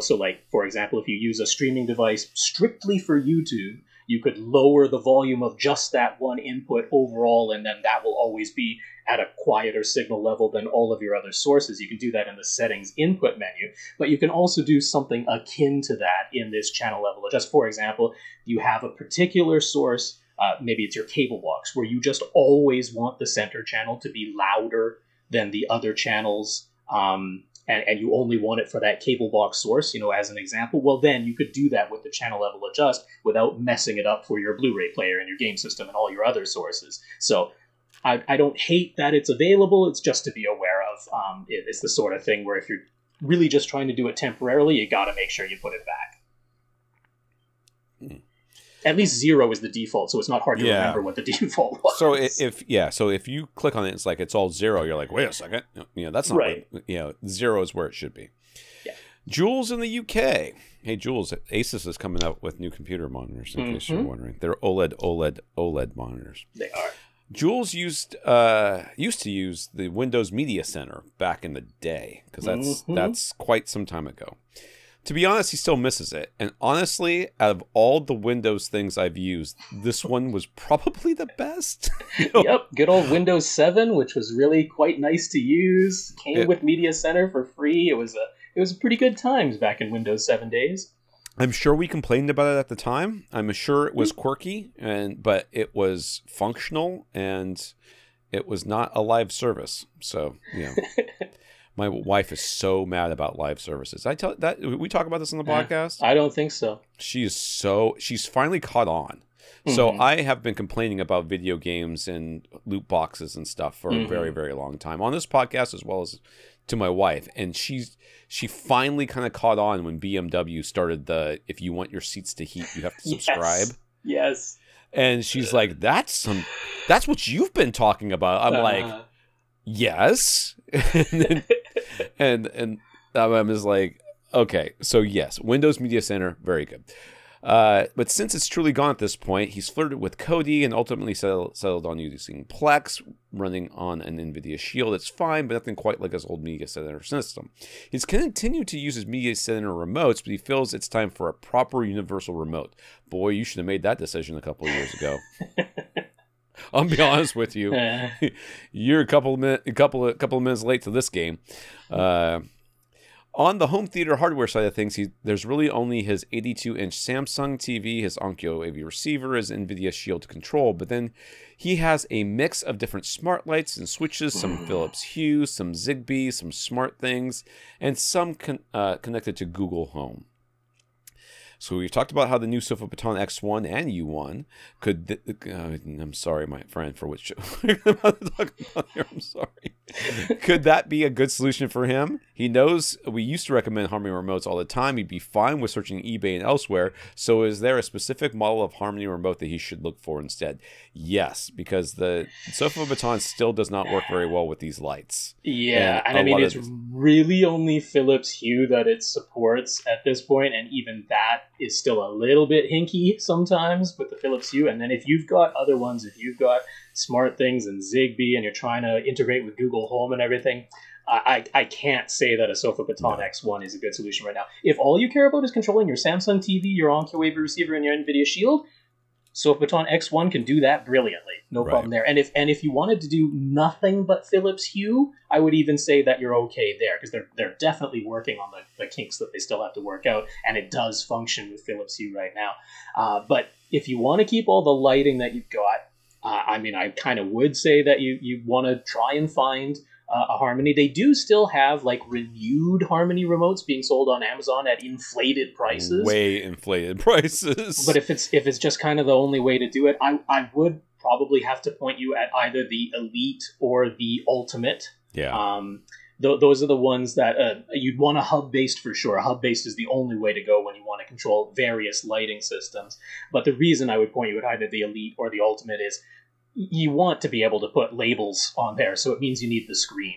So like, for example, if you use a streaming device strictly for YouTube, you could lower the volume of just that one input overall, and then that will always be at a quieter signal level than all of your other sources. You can do that in the settings input menu, but you can also do something akin to that in this channel level. Just for example, you have a particular source, maybe it's your cable box, where you just always want the center channel to be louder than the other channels, and you only want it for that cable box source, as an example. Well, then you could do that with the channel level adjust without messing it up for your Blu-ray player and your game system and all your other sources. So I don't hate that it's available. It's just to be aware of. It's the sort of thing where if you're really just trying to do it temporarily, you got to make sure you put it back. At least zero is the default, so it's not hard to remember what the default was. So if you click on it, it's like it's all zero. You're like, wait a second, that's not right. Zero is where it should be. Yeah. Jules in the UK. Hey, Jules, ASUS is coming out with new computer monitors. In case you're wondering, they're OLED monitors. They are. Jules used to use the Windows Media Center back in the day, because that's quite some time ago. To be honest, he still misses it. And honestly, out of all the Windows things I've used, this one was probably the best. Yep, good old Windows 7, which was really quite nice to use. Came with Media Center for free. It was pretty good times back in Windows 7 days. I'm sure we complained about it at the time. I'm sure it was quirky, but it was functional, and it was not a live service. So, my wife is so mad about live services. We talk about this on the podcast. I don't think so. She's finally caught on. So I have been complaining about video games and loot boxes and stuff for a very, very long time on this podcast, as well as to my wife. And she finally kind of caught on when BMW started the, if you want your seats to heat, you have to subscribe. Yes. And she's like, that's what you've been talking about. I'm like, yes. and I'm just like, okay, so yes, Windows Media Center, very good. But since it's truly gone at this point, he's flirted with Kodi and ultimately settled on using Plex, running on an NVIDIA Shield. It's fine, but nothing quite like his old Media Center system. He's continued to use his Media Center remotes, but he feels it's time for a proper universal remote. Boy, you should have made that decision a couple of years ago. I'll be honest with you. You're a couple of minutes late to this game. On the home theater hardware side of things, there's really only his 82-inch Samsung TV, his Onkyo AV receiver, his NVIDIA Shield control, but then he has a mix of different smart lights and switches, some Philips Hue, some Zigbee, some smart things, and some connected to Google Home. So we've talked about how the new Sofa Baton X1 and U1 could... I'm sorry, my friend, for which we're about to talk about here. I'm sorry. Could that be a good solution for him? He knows we used to recommend Harmony remotes all the time. He'd be fine with searching eBay and elsewhere. So is there a specific model of Harmony remote that he should look for instead? Yes, because the Sofa Baton still does not work very well with these lights. Yeah, and I mean, it's really only Philips Hue that it supports at this point, and even that is still a little bit hinky sometimes with the Philips Hue. And then if you've got other ones, if you've got smart things and Zigbee, and you're trying to integrate with Google Home and everything, I can't say that a Sofabaton X1 is a good solution right now. If all you care about is controlling your Samsung TV, your OnCuWave receiver, and your NVIDIA Shield, Sofabaton X1 can do that brilliantly. No problem there. And if you wanted to do nothing but Philips Hue, I would even say that you're okay there, because they're definitely working on the kinks that they still have to work out, and it does function with Philips Hue right now. But if you want to keep all the lighting that you've got, I mean, I kind of would say that you want to try and find a Harmony. They do still have like renewed Harmony remotes being sold on Amazon at inflated prices, way inflated prices. But if it's just kind of the only way to do it, I would probably have to point you at either the Elite or the Ultimate. Yeah. Those are the ones that you'd want a hub-based for sure. A hub-based is the only way to go when you want to control various lighting systems. But the reason I would point you at either the Elite or the Ultimate is you want to be able to put labels on there, so it means you need the screen.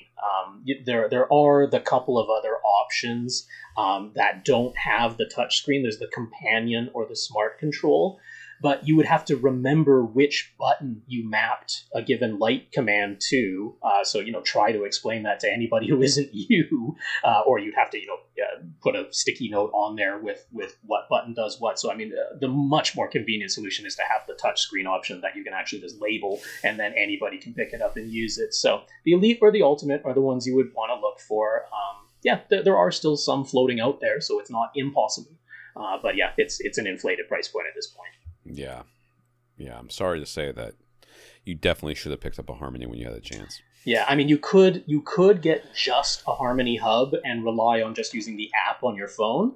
There are the couple of other options that don't have the touch screen. There's the Companion or the Smart Control. But you would have to remember which button you mapped a given light command to. So, try to explain that to anybody who isn't you, or you'd have to, put a sticky note on there with what button does what. So, I mean, the much more convenient solution is to have the touch screen option that you can actually just label, and then anybody can pick it up and use it. So the Elite or the Ultimate are the ones you would want to look for. There are still some floating out there, so it's not impossible. But yeah, it's an inflated price point at this point. Yeah. I'm sorry to say that you definitely should have picked up a Harmony when you had a chance. Yeah, I mean, you could get just a Harmony Hub and rely on just using the app on your phone.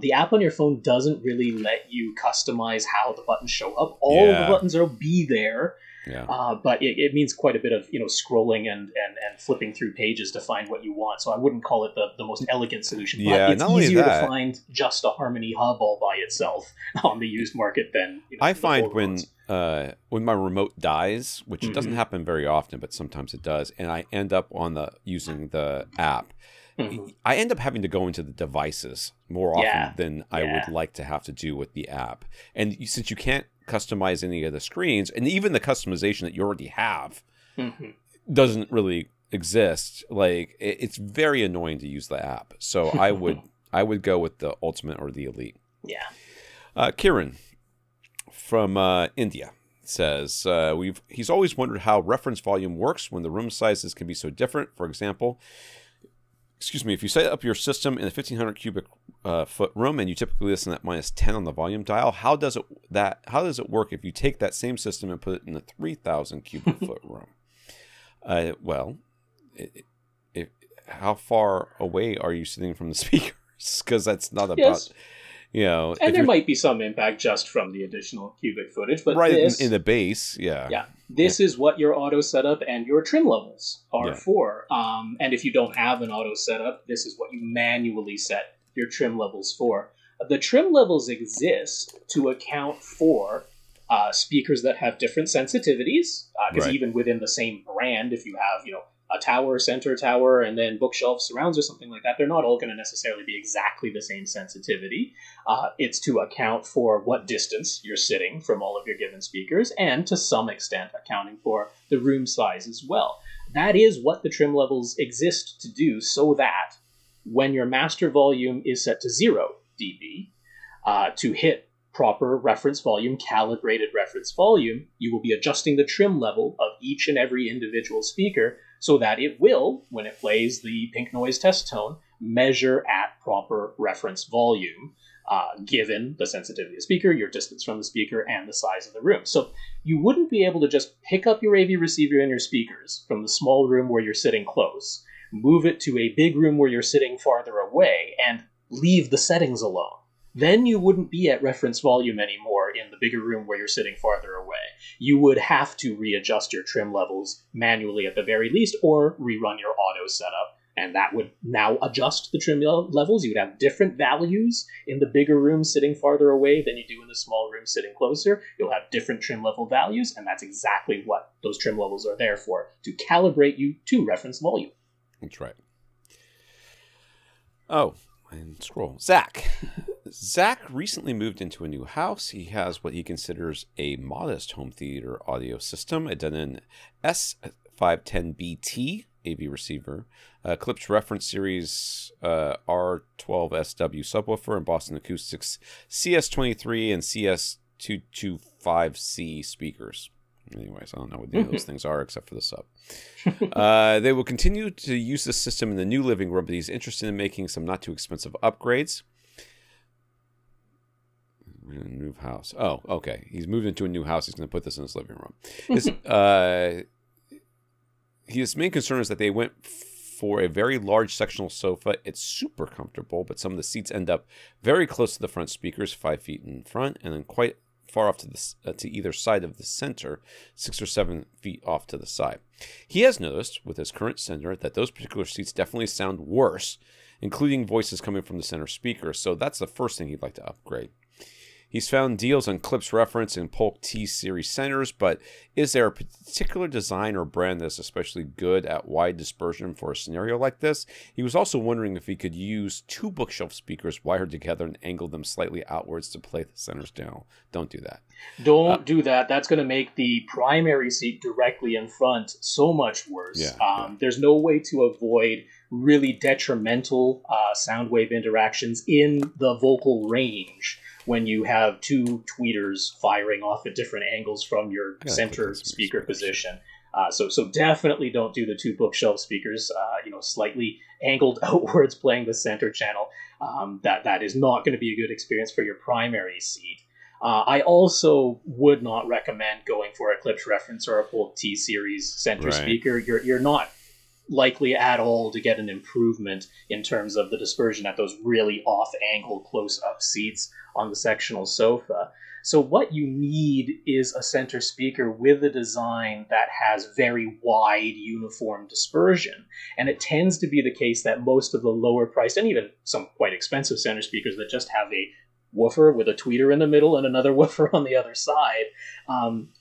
The app on your phone doesn't really let you customize how the buttons show up. All the buttons will be there. Yeah. But it means quite a bit of scrolling and flipping through pages to find what you want. So I wouldn't call it the most elegant solution. But yeah, it's easier to find just a Harmony Hub all by itself on the used market than I find when my remote dies, which mm-hmm. doesn't happen very often, but sometimes it does, and I end up using the app. Mm-hmm. I end up having to go into the devices more often than I would like to have to do with the app. And since you can't customize any of the screens, and even the customization that you already have mm-hmm. doesn't really exist, like it's very annoying to use the app. So I would go with the Ultimate or the Elite. Yeah. Kiran from India says he's always wondered how reference volume works when the room sizes can be so different. For example, if you set up your system in a 1,500 cubic foot room and you typically listen at -10 on the volume dial, how does it work if you take that same system and put it in a 3,000 cubic foot room? Well, how far away are you sitting from the speakers? Because that's not about and there might be some impact just from the additional cubic footage, but in the base, this is what your auto setup and your trim levels are for. And if you don't have an auto setup, this is what you manually set your trim levels for. The trim levels exist to account for speakers that have different sensitivities, because even within the same brand, if you have a tower, center tower, and then bookshelf surrounds or something like that, they're not all going to necessarily be exactly the same sensitivity. It's to account for what distance you're sitting from all of your given speakers, and to some extent accounting for the room size as well. That is what the trim levels exist to do, so that when your master volume is set to 0 dB, to hit proper reference volume, calibrated reference volume, you will be adjusting the trim level of each and every individual speaker so that it will, when it plays the pink noise test tone, measure at proper reference volume, given the sensitivity of the speaker, your distance from the speaker, and the size of the room. So you wouldn't be able to just pick up your AV receiver and your speakers from the small room where you're sitting close, move it to a big room where you're sitting farther away, and leave the settings alone. Then you wouldn't be at reference volume anymore in the bigger room where you're sitting farther away. You would have to readjust your trim levels manually at the very least, or rerun your auto setup, and that would now adjust the trim levels. You'd have different values in the bigger room sitting farther away than you do in the small room sitting closer. You'll have different trim level values, and that's exactly what those trim levels are there for, to calibrate you to reference volume. That's right. Oh, and scroll. Zach Zach recently moved into a new house. He has what he considers a modest home theater audio system, a Denon S510BT AV receiver, a Klipsch Reference Series R12SW subwoofer, and Boston Acoustics CS23 and CS225C speakers. Anyways, I don't know what any of those things are except for the sub. They will continue to use this system in the new living room, but he's interested in making some not too expensive upgrades. New house. Oh, okay. He's moved into a new house. He's going to put this in his living room. His main concern is that they went for a very large sectional sofa. It's super comfortable, but some of the seats end up very close to the front speakers, 5 feet in front, and then quite far off to the to either side of the center, 6 or 7 feet off to the side. He has noticed with his current center that those particular seats definitely sound worse, including voices coming from the center speaker. So that's the first thing he'd like to upgrade. He's found deals on Klipsch Reference and Polk T-Series centers, but is there a particular design or brand that's especially good at wide dispersion for a scenario like this? He was also wondering if he could use two bookshelf speakers wired together and angle them slightly outwards to play the centers down. Don't do that. Don't do that. That's going to make the primary seat directly in front so much worse. Yeah, There's no way to avoid really detrimental sound wave interactions in the vocal range when you have two tweeters firing off at different angles from your center speaker position. So definitely don't do the two bookshelf speakers, slightly angled outwards playing the center channel. That is not going to be a good experience for your primary seat. I also would not recommend going for a Klipsch Reference or a Polk T-Series center speaker. You're not likely at all to get an improvement in terms of the dispersion at those really off-angle, close-up seats on the sectional sofa. So what you need is a center speaker with a design that has very wide, uniform dispersion. And it tends to be the case that most of the lower-priced, and even some quite expensive center speakers that just have a woofer with a tweeter in the middle and another woofer on the other side,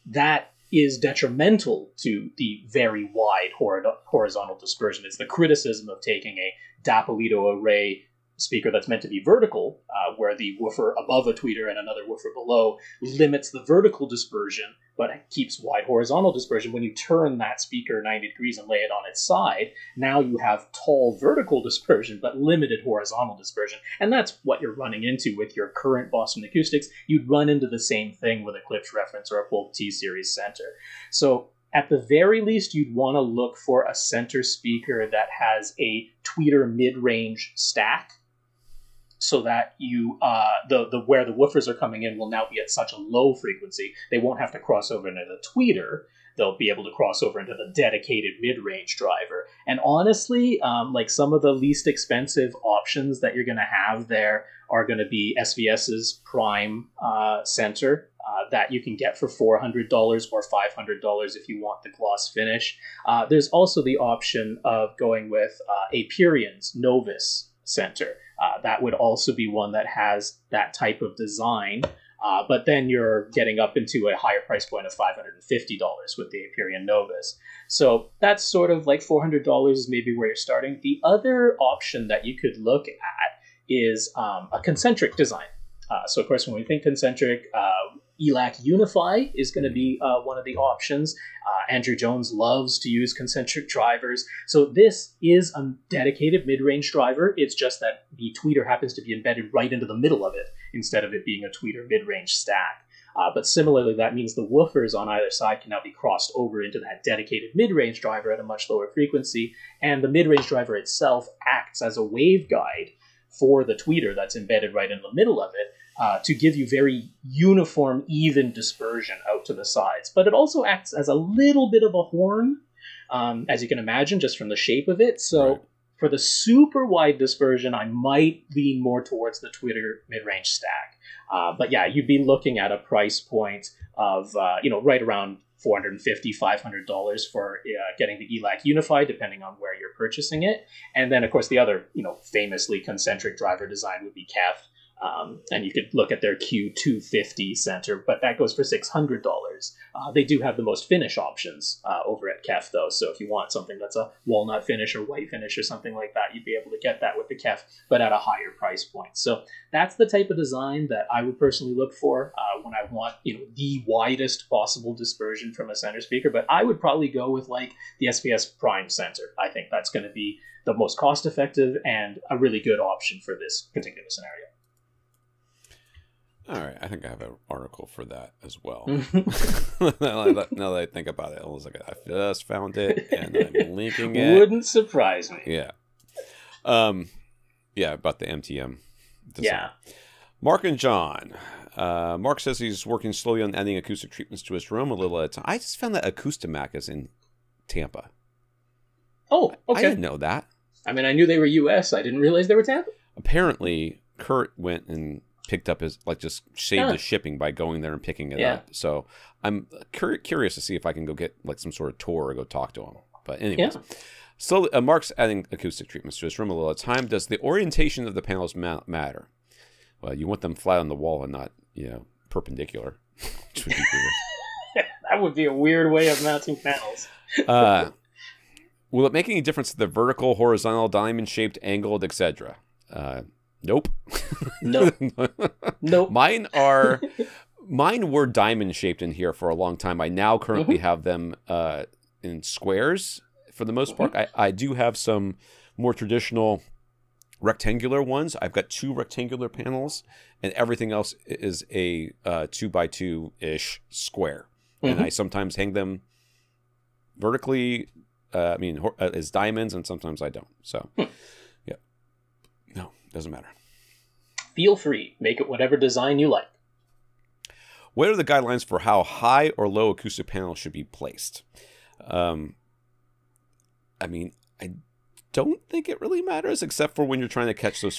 that is detrimental to the very wide horizontal dispersion. It's the criticism of taking a Dapolito array speaker that's meant to be vertical, where the woofer above a tweeter and another woofer below limits the vertical dispersion, but it keeps wide horizontal dispersion. When you turn that speaker 90 degrees and lay it on its side, now you have tall vertical dispersion, but limited horizontal dispersion. And that's what you're running into with your current Boston Acoustics. You'd run into the same thing with a Klipsch Reference or a Polk T-Series center. So at the very least, you'd want to look for a center speaker that has a tweeter mid-range stack, so that you where the woofers are coming in will now be at such a low frequency they won't have to cross over into the tweeter. They'll be able to cross over into the dedicated mid-range driver. And honestly, like some of the least expensive options that you're going to have there are going to be SVS's Prime Center that you can get for $400 or $500 if you want the gloss finish. There's also the option of going with Aperion's Novus Center. That would also be one that has that type of design, but then you're getting up into a higher price point of $550 with the Aperion Novus. So that's sort of like $400 is maybe where you're starting. The other option that you could look at is a concentric design. So of course, when we think concentric, ELAC Unify is going to be one of the options. Andrew Jones loves to use concentric drivers. So this is a dedicated mid-range driver. It's just that the tweeter happens to be embedded right into the middle of it instead of it being a tweeter mid-range stack. But similarly, that means the woofers on either side can now be crossed over into that dedicated mid-range driver at a much lower frequency. And the mid-range driver itself acts as a waveguide for the tweeter that's embedded right in the middle of it, to give you very uniform, even dispersion out to the sides. But it also acts as a little bit of a horn, as you can imagine, just from the shape of it. So for the super wide dispersion, I might lean more towards the tweeter mid-range stack. But yeah, you'd be looking at a price point of, right around $450, $500 for getting the ELAC Unify, depending on where you're purchasing it. And then, of course, the other, famously concentric driver design would be KEF And you could look at their Q250 center, but that goes for $600. They do have the most finish options over at KEF, though. So if you want something that's a walnut finish or white finish or something like that, you'd be able to get that with the KEF, but at a higher price point. So that's the type of design that I would personally look for when I want, you know, the widest possible dispersion from a center speaker. But I would probably go with like the SVS Prime Center. I think that's going to be the most cost-effective and a really good option for this particular scenario. All right, I think I have an article for that as well. Now that I think about it, I was like, I just found it, and I'm linking it. Wouldn't surprise me. Yeah. Yeah, about the MTM design. Yeah. Mark and John. Mark says he's working slowly on adding acoustic treatments to his room a little at a time. I just found that Acoustimac is in Tampa. Oh, okay. I didn't know that. I mean, I knew they were U.S. I didn't realize they were Tampa. Apparently, Kurt went and picked up his, like, just saved his shipping by going there and picking it up. So I'm curious to see if I can go get like some sort of tour or go talk to him. But anyways, slowly, Mark's adding acoustic treatments to his room a little at a time. Does the orientation of the panels matter? Well, you want them flat on the wall and not, you know, perpendicular. Which would be weird. That would be a weird way of mounting panels. Will it make any difference to the vertical, horizontal, diamond-shaped, angled, etc.? Nope. Nope. Nope. Mine were diamond shaped in here for a long time. I now currently have them in squares for the most part. I do have some more traditional rectangular ones. I've got two rectangular panels, and everything else is a 2x2-ish square. And I sometimes hang them vertically, I mean, as diamonds, and sometimes I don't. So, yeah. No. Doesn't matter. Feel free. Make it whatever design you like. What are the guidelines for how high or low acoustic panels should be placed? I mean, I don't think it really matters, except for when you're trying to catch those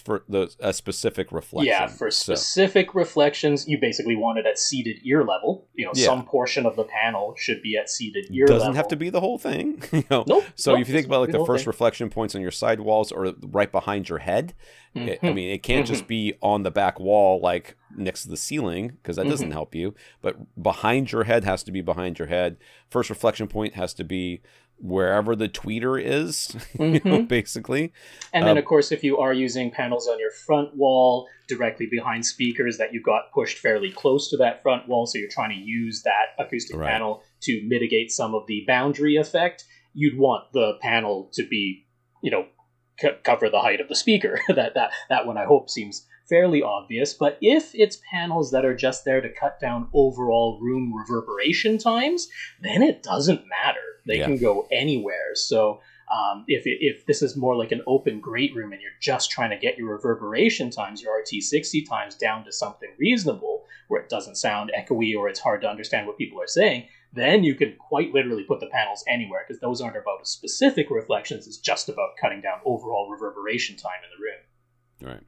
specific reflections. Yeah, for specific reflections, you basically want it at seated ear level. You know, some portion of the panel should be at seated ear level. Doesn't have to be the whole thing. You know? Nope. So if you think about like the first reflection points on your side walls or right behind your head, I mean, it can't just be on the back wall, like next to the ceiling, because that doesn't help you. But behind your head has to be behind your head. First reflection point has to be wherever the tweeter is, you know, basically. And then, of course, if you are using panels on your front wall directly behind speakers, that you got pushed fairly close to that front wall, so you're trying to use that acoustic panel to mitigate some of the boundary effect, you'd want the panel to be, you know, cover the height of the speaker. that one, I hope, seems fairly obvious. But if it's panels that are just there to cut down overall room reverberation times, then it doesn't matter. They can go anywhere. So if this is more like an open great room and you're just trying to get your reverberation times, your RT60 times down to something reasonable where it doesn't sound echoey or it's hard to understand what people are saying, then you can quite literally put the panels anywhere, because those aren't about specific reflections. It's just about cutting down overall reverberation time in the room. Right.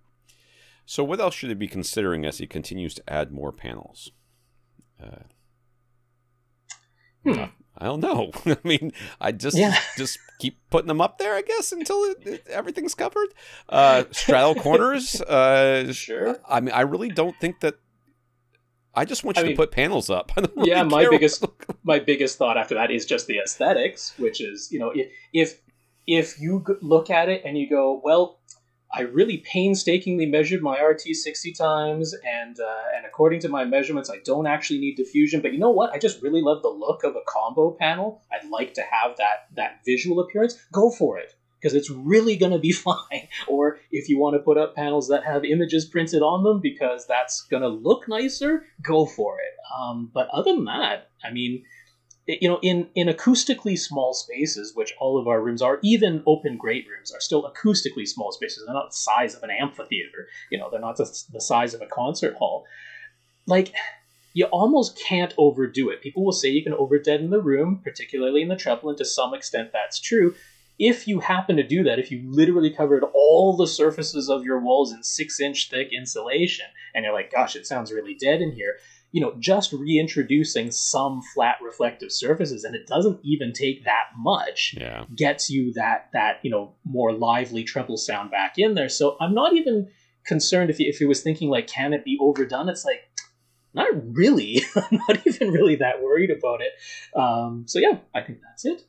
So what else should it be considering as he continues to add more panels? I don't know. I mean, I just keep putting them up there, I guess, until everything's covered. Straddle corners. Sure. I mean, I really don't think that. I just want you to put panels up. I don't really care. my biggest thought after that is just the aesthetics, which is, you know, if you look at it and you go, well, I really painstakingly measured my RT60 times, and according to my measurements, I don't actually need diffusion. But you know what? I just really love the look of a combo panel. I'd like to have that visual appearance. Go for it, because it's really going to be fine. Or if you want to put up panels that have images printed on them because that's going to look nicer, go for it. But other than that, I mean, you know, in acoustically small spaces, which all of our rooms are, even open great rooms are still acoustically small spaces. They're not the size of an amphitheater. You know, they're not the size of a concert hall. Like, you almost can't overdo it. People will say you can overdeaden the room, particularly in the treble, and to some extent that's true. If you happen to do that, if you literally covered all the surfaces of your walls in 6-inch thick insulation, and you're like, gosh, it sounds really dead in here, you know, just reintroducing some flat reflective surfaces, and it doesn't even take that much, gets you that, you know, more lively treble sound back in there. So I'm not even concerned if he was thinking, like, can it be overdone? It's like, not really. I'm not even really that worried about it. So, yeah, I think that's it.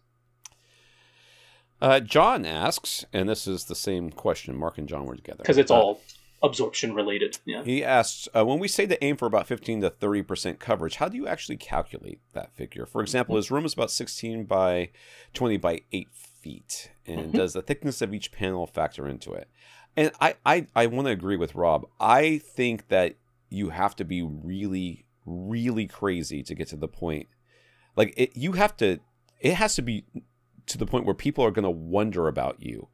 John asks, and this is the same question. Mark and John were together. Because it's all absorption related. Yeah. He asks, when we say to aim for about 15 to 30% coverage, how do you actually calculate that figure? For example, his room is about 16 by 20 by 8 feet. And does the thickness of each panel factor into it? And I want to agree with Rob. I think that you have to be really, really crazy to get to the point. Like, it has to be to the point where people are going to wonder about you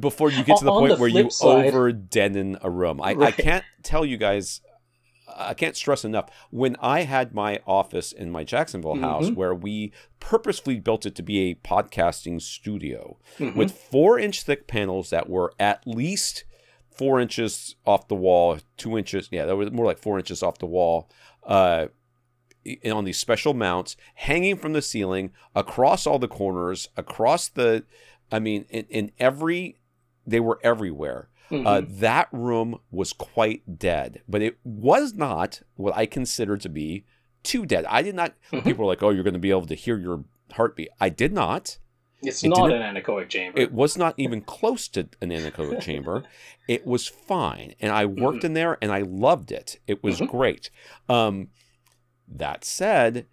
before you get to the point where you over-denon a room. Right. I can't tell you guys, I can't stress enough. When I had my office in my Jacksonville house, where we purposefully built it to be a podcasting studio with 4-inch thick panels that were at least 4 inches off the wall, 2 inches. Yeah, that was more like 4 inches off the wall. On these special mounts, hanging from the ceiling, across all the corners, across the, I mean, they were everywhere. That room was quite dead, but it was not what I consider to be too dead. I did not, people were like, oh, you're going to be able to hear your heartbeat. I did not. It's not an anechoic chamber. It was not even close to an anechoic chamber. It was fine. And I worked in there and I loved it. It was great. That said,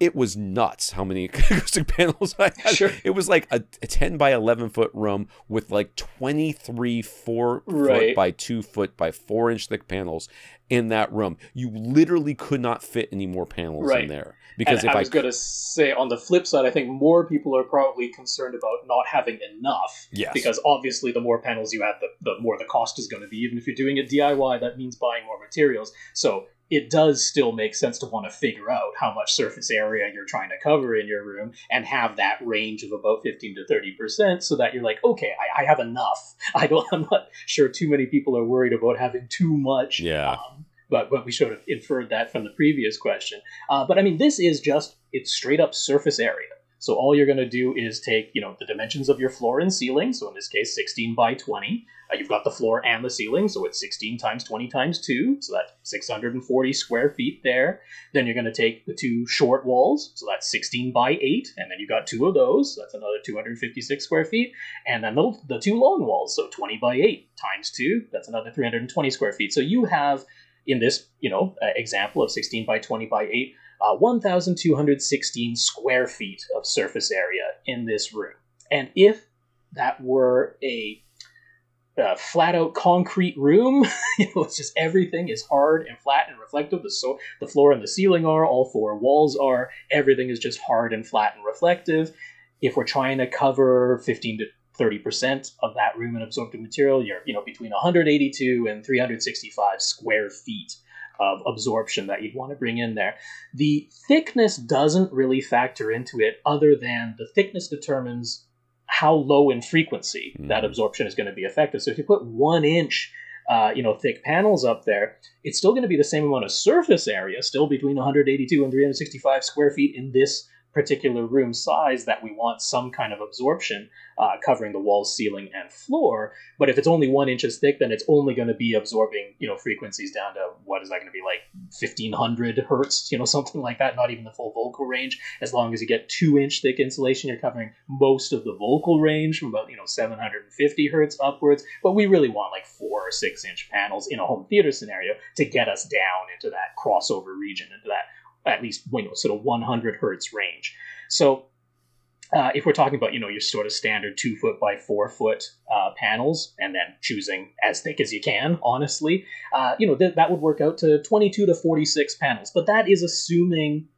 it was nuts how many acoustic panels I had. Sure. It was like a 10 by 11 foot room with like 23 four foot by 2 foot by 4-inch thick panels in that room. You literally could not fit any more panels in there. Because I was going to say, on the flip side, I think more people are probably concerned about not having enough. Yes. Because obviously the more panels you have, the more the cost is going to be. Even if you're doing a DIY, that means buying more materials. So it does still make sense to want to figure out how much surface area you're trying to cover in your room and have that range of about 15 to 30% so that you're like, okay, I have enough. I'm not sure too many people are worried about having too much. Yeah. But we sort of inferred that from the previous question. But I mean, this is just, it's straight up surface area. So all you're going to do is take, you know, the dimensions of your floor and ceiling. So in this case, 16 by 20. You've got the floor and the ceiling. So it's 16 times 20 times 2. So that's 640 square feet there. Then you're going to take the two short walls. So that's 16 by 8. And then you've got two of those. So that's another 256 square feet. And then the two long walls. So 20 by 8 times 2. That's another 320 square feet. So you have, in this, you know, example of 16 by 20 by 8, 1,216 square feet of surface area in this room. And if that were a flat-out concrete room, you know, it's just everything is hard and flat and reflective. The floor and the ceiling are, all four walls are, everything is just hard and flat and reflective. If we're trying to cover 15 to 30% of that room in absorptive material, you're, you know, between 182 and 365 square feet of absorption that you'd want to bring in there. The thickness doesn't really factor into it, other than the thickness determines how low in frequency that absorption is going to be effective. So if you put 1-inch, you know, thick panels up there, it's still going to be the same amount of surface area, still between 182 and 365 square feet in this particular room size that we want some kind of absorption covering the walls, ceiling, and floor. But if it's only 1 inch thick, then it's only going to be absorbing, you know, frequencies down to, what is that going to be, like 1,500 hertz, you know, something like that, not even the full vocal range. As long as you get 2-inch thick insulation, you're covering most of the vocal range, from about, you know, 750 hertz upwards. But we really want like 4 or 6-inch panels in a home theater scenario to get us down into that crossover region, into that at least, you know, sort of 100 hertz range. So if we're talking about, you know, your sort of standard 2-foot by 4-foot panels, and then choosing as thick as you can, honestly, you know, that would work out to 22 to 46 panels. But that is assuming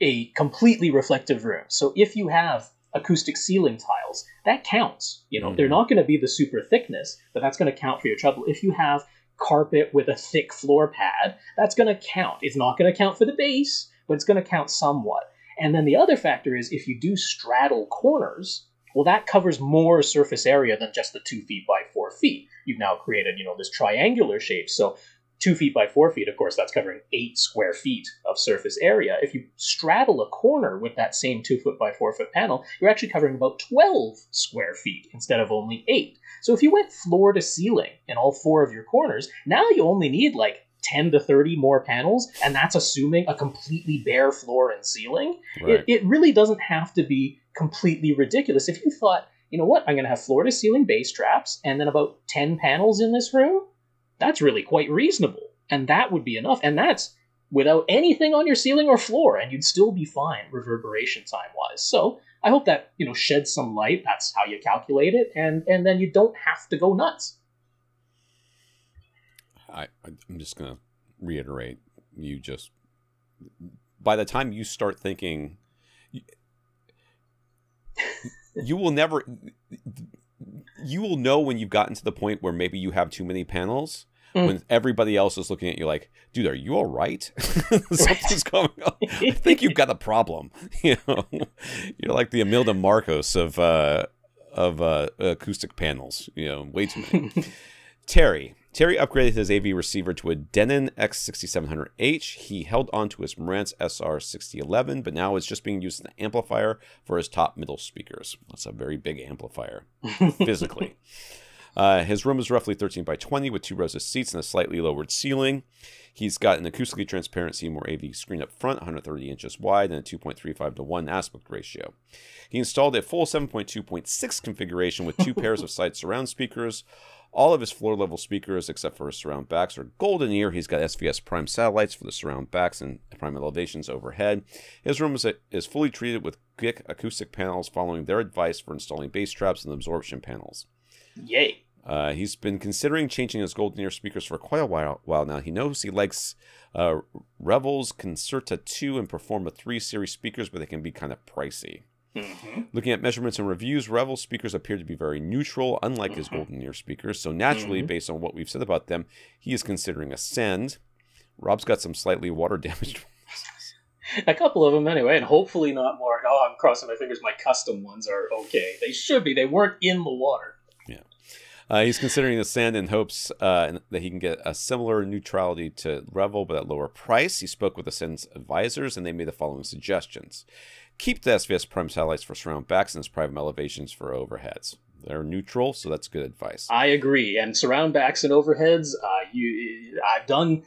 a completely reflective room. So if you have acoustic ceiling tiles, that counts. You know, they're not going to be the super thickness, but that's going to count for your trouble. If you have carpet with a thick floor pad, that's going to count. It's not going to count for the base, but it's going to count somewhat. And then the other factor is, if you do straddle corners, well, that covers more surface area than just the 2 feet by 4 feet. You've now created, you know, this triangular shape. So 2 feet by 4 feet, of course, that's covering 8 square feet of surface area. If you straddle a corner with that same 2 foot by 4 foot panel, you're actually covering about 12 square feet instead of only 8. So if you went floor to ceiling in all 4 of your corners, now you only need like 10 to 30 more panels, and that's assuming a completely bare floor and ceiling. Right. It really doesn't have to be completely ridiculous. If you thought, you know what, I'm going to have floor to ceiling base traps and then about 10 panels in this room, that's really quite reasonable. And that would be enough. And that's without anything on your ceiling or floor, and you'd still be fine reverberation time-wise. So I hope that, you know, sheds some light. That's how you calculate it. And then you don't have to go nuts. I'm just going to reiterate, you just, by the time you start thinking, you will never, you will know when you've gotten to the point where maybe you have too many panels, when everybody else is looking at you like, dude, are you all right? Something's going on. I think you've got a problem. You know, you're like the Imelda Marcos of acoustic panels, you know, way too many. Terry upgraded his AV receiver to a Denon X6700H. He held on to his Marantz SR6011, but now it's just being used as an amplifier for his top middle speakers. That's a very big amplifier, physically. His room is roughly 13 by 20 with 2 rows of seats and a slightly lowered ceiling. He's got an acoustically transparent Seymour AV screen up front, 130 inches wide, and a 2.35 to 1 aspect ratio. He installed a full 7.2.6 configuration with 2 pairs of side surround speakers. All of his floor-level speakers, except for his surround backs, are GoldenEar. He's got SVS prime satellites for the surround backs and prime elevations overhead. His room is fully treated with GIC acoustic panels, following their advice for installing bass traps and absorption panels. Yay! He's been considering changing his GoldenEar speakers for quite a while now. He knows he likes Revel's Concerta 2 and Performa 3 series speakers, but they can be kind of pricey. Mm-hmm. Looking at measurements and reviews, Revel speakers appear to be very neutral, unlike his GoldenEar speakers. So naturally, based on what we've said about them, he is considering Ascend. Rob's got some slightly water-damaged ones. A couple of them anyway, and hopefully not more. Oh, I'm crossing my fingers my custom ones are okay. They should be. They weren't in the water. Yeah. He's considering Ascend in hopes that he can get a similar neutrality to Revel, but at lower price. He spoke with Ascend's advisors, and they made the following suggestions. Keep the SVS prime satellites for surround backs and its prime elevations for overheads. They're neutral, so that's good advice. I agree. And surround backs and overheads, I've done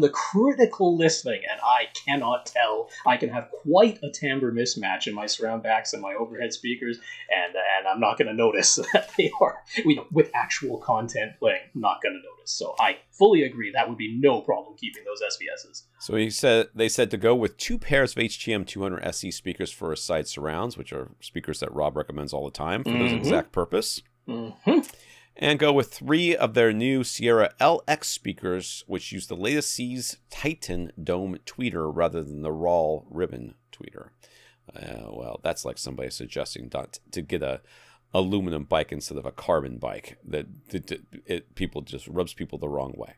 the critical listening, and I cannot tell. I can have quite a timbre mismatch in my surround backs and my overhead speakers, and I'm not going to notice that they are, you know, with actual content playing. I'm not going to notice. So I fully agree. That would be no problem keeping those SVSs. So he said they said to go with 2 pairs of HTM 200 SE speakers for his side surrounds, which are speakers that Rob recommends all the time for those exact purpose. And go with 3 of their new Sierra LX speakers, which use the latest C's Titan Dome tweeter rather than the raw ribbon tweeter. Well, that's like somebody suggesting not to get a aluminum bike instead of a carbon bike. People just rubs people the wrong way.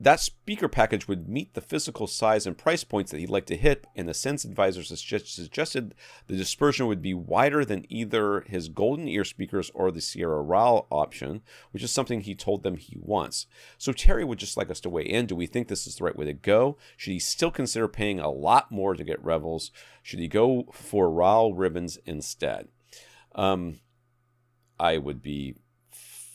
That speaker package would meet the physical size and price points that he'd like to hit, and Ascend's advisors suggested the dispersion would be wider than either his GoldenEar speakers or the Sierra RAL option, which is something he told them he wants. So Terry would just like us to weigh in. Do we think this is the right way to go? Should he still consider paying a lot more to get Revels? Should he go for RAL ribbons instead? I would be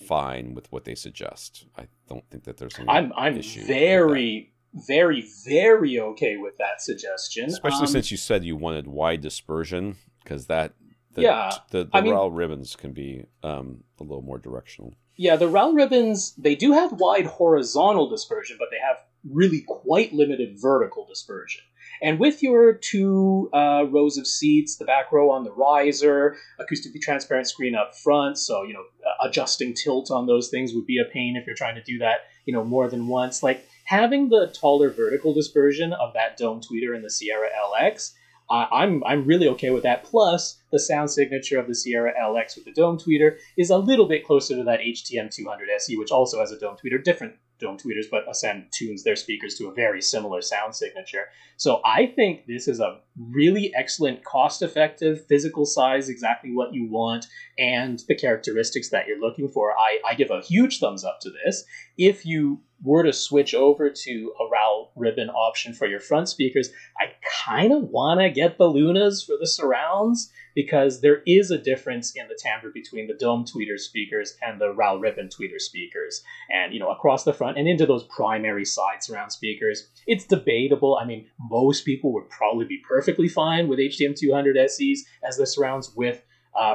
fine with what they suggest. I don't think that there's any issue. Very okay with that suggestion, especially since you said you wanted wide dispersion, because the RAL ribbons can be a little more directional. Yeah, the RAL ribbons, they do have wide horizontal dispersion, but they have really quite limited vertical dispersion. And with your 2 rows of seats, the back row on the riser, acoustically transparent screen up front, so, you know, adjusting tilt on those things would be a pain if you're trying to do that, you know, more than once. Like, having the taller vertical dispersion of that dome tweeter in the Sierra LX, I'm really okay with that. Plus, the sound signature of the Sierra LX with the dome tweeter is a little bit closer to that HTM 200 SE, which also has a dome tweeter, different don't tweeters, but Ascend tunes their speakers to a very similar sound signature. So I think this is a really excellent, cost-effective, physical size, exactly what you want, and the characteristics that you're looking for. I give a huge thumbs up to this. If you were to switch over to a RAL ribbon option for your front speakers, I kind of want to get the Lunas for the surrounds, because there is a difference in the timbre between the dome tweeter speakers and the RAL ribbon tweeter speakers. And, you know, across the front and into those primary side surround speakers, it's debatable. I mean, most people would probably be perfectly fine with HDM200 SEs as the surrounds with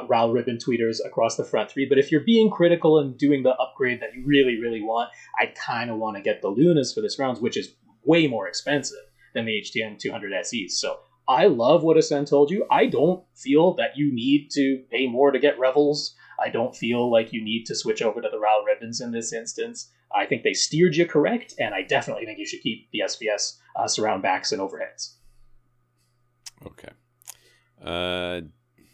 RAL ribbon tweeters across the front three. But if you're being critical and doing the upgrade that you really, really want, I kind of want to get the Lunas for the surrounds, which is way more expensive than the HDM200 SEs. So I love what Ascend told you. I don't feel that you need to pay more to get Revels. I don't feel like you need to switch over to the RAL ribbons in this instance. I think they steered you correct, and I definitely think you should keep the SVS surround backs and overheads. Okay. How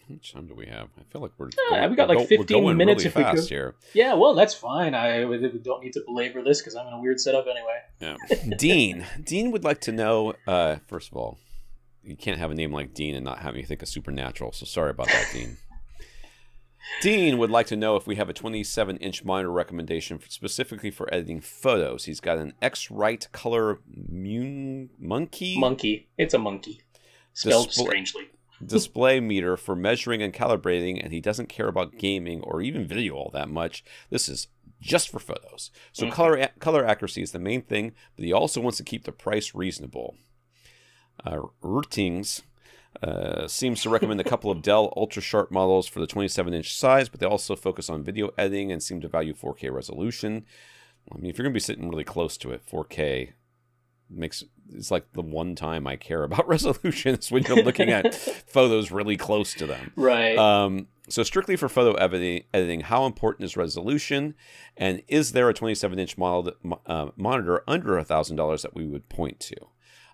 much time do we have? I feel like we're we got like 15 minutes if we could. Here. Yeah, well, that's fine. We don't need to belabor this because I'm in a weird setup anyway. Yeah. Dean would like to know. First of all, you can't have a name like Dean and not have me think of Supernatural. So sorry about that, Dean. Dean would like to know if we have a 27-inch monitor recommendation specifically for editing photos. He's got an X-Rite color monkey. Monkey. It's a monkey. Spelled strangely. Display meter for measuring and calibrating, and he doesn't care about gaming or even video all that much. This is just for photos. So color accuracy is the main thing, but he also wants to keep the price reasonable. Routings seems to recommend a couple of Dell ultra-sharp models for the 27-inch size, but they also focus on video editing and seem to value 4K resolution. I mean, if you're going to be sitting really close to it, 4K... it's like the one time I care about resolutions when you're looking at photos really close to them. Right. So strictly for photo editing, how important is resolution? And is there a 27-inch monitor under $1,000 that we would point to?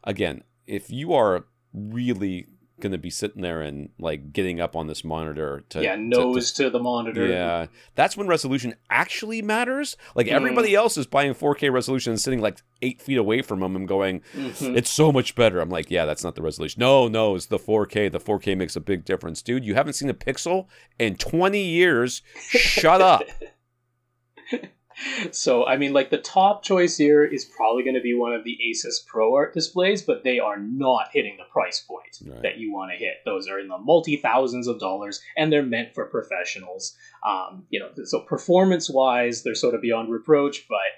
Again, if you are really going to be sitting there and like getting up on this monitor to nose to the monitor, that's when resolution actually matters. Like everybody else is buying 4K resolution and sitting like 8 feet away from them and going, it's so much better. I'm like, yeah, that's not the resolution. No, it's the 4K. The 4K makes a big difference, dude. You haven't seen a pixel in 20 years. Shut up. So, I mean, like, the top choice here is probably going to be one of the ASUS ProArt displays, but they are not hitting the price point that you want to hit. Those are in the multi-thousands of dollars, and they're meant for professionals. You know, so performance-wise, they're sort of beyond reproach, but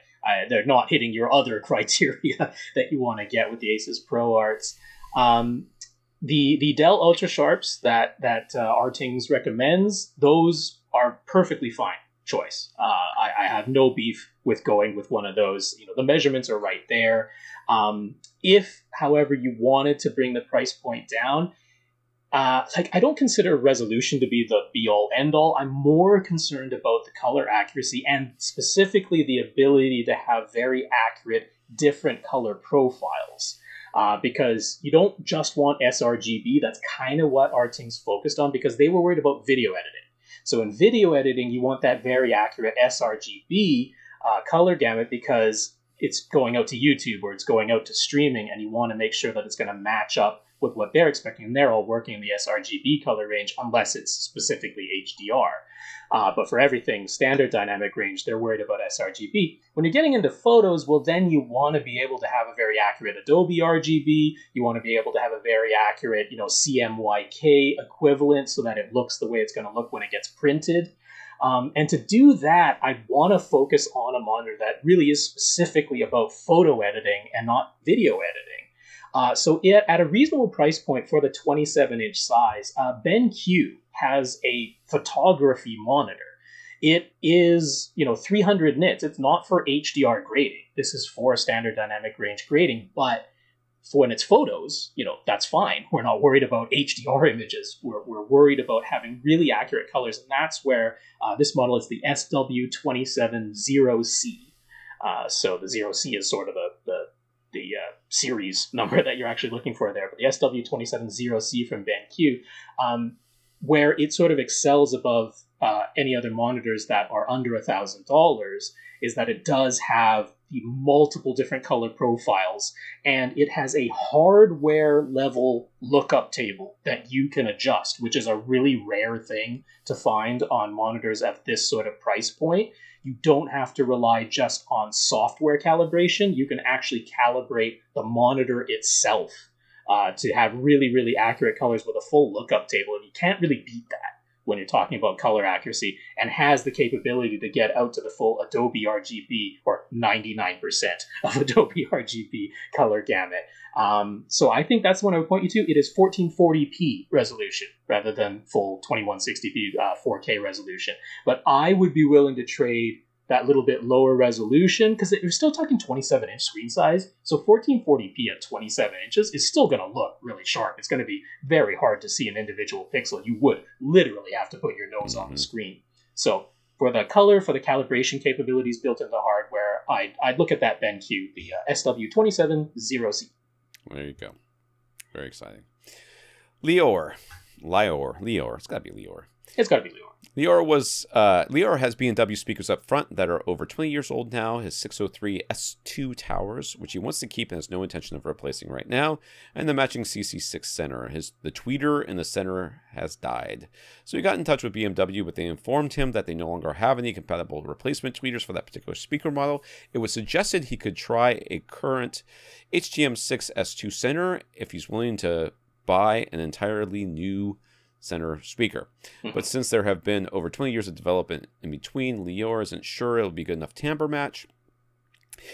they're not hitting your other criteria that you want to get with the ASUS ProArts. The Dell UltraSharps that Artings recommends, those are perfectly fine choice. I have no beef with going with one of those. You know, the measurements are right there. If, however, you wanted to bring the price point down, like, I don't consider resolution to be the be-all, end-all. I'm more concerned about the color accuracy and specifically the ability to have very accurate different color profiles. Because you don't just want sRGB. That's kind of what Artings focused on because they were worried about video editing. So in video editing, you want that very accurate sRGB color gamut because it's going out to YouTube or it's going out to streaming, and you want to make sure that it's going to match up with what they're expecting. And they're all working in the sRGB color range unless it's specifically HDR. But for everything standard dynamic range, they're worried about sRGB. When you're getting into photos, well, then you want to be able to have a very accurate Adobe RGB. You want to be able to have a very accurate, you know, CMYK equivalent so that it looks the way it's going to look when it gets printed. And to do that, I want to focus on a monitor that really is specifically about photo editing and not video editing. So at a reasonable price point for the 27-inch size, BenQ has a photography monitor. It is, you know, 300 nits. It's not for HDR grading. This is for standard dynamic range grading. But for when it's photos, you know, that's fine. We're not worried about HDR images. We're worried about having really accurate colors. And that's where this model is the SW270C. So the 0C is sort of the series number that you're actually looking for there, but the SW270C from BenQ, where it sort of excels above any other monitors that are under $1,000 is that it does have the multiple different color profiles, and it has a hardware level lookup table that you can adjust, which is a really rare thing to find on monitors at this sort of price point. You don't have to rely just on software calibration. You can actually calibrate the monitor itself to have really, really accurate colors with a full lookup table, and you can't really beat that when you're talking about color accuracy, and has the capability to get out to the full Adobe RGB or 99% of Adobe RGB color gamut. So I think that's the one I would point you to. It is 1440p resolution rather than full 2160p 4K resolution. But I would be willing to trade that little bit lower resolution, because you're still talking 27-inch screen size. So 1440p at 27 inches is still going to look really sharp. It's going to be very hard to see an individual pixel. You would literally have to put your nose on the screen. So for the color, for the calibration capabilities built into the hardware, I'd look at that BenQ, the SW270C. There you go. Very exciting. Lior. It's got to be Lior. It's got to be Lior. Lior has B&W speakers up front that are over 20 years old now. His 603 S2 towers, which he wants to keep and has no intention of replacing right now, and the matching CC6 center. The tweeter in the center has died. So he got in touch with BMW, but they informed him that they no longer have any compatible replacement tweeters for that particular speaker model. It was suggested he could try a current HGM6 S2 center if he's willing to buy an entirely new center speaker. But since there have been over 20 years of development in between, Lior isn't sure it'll be good enough timbre match.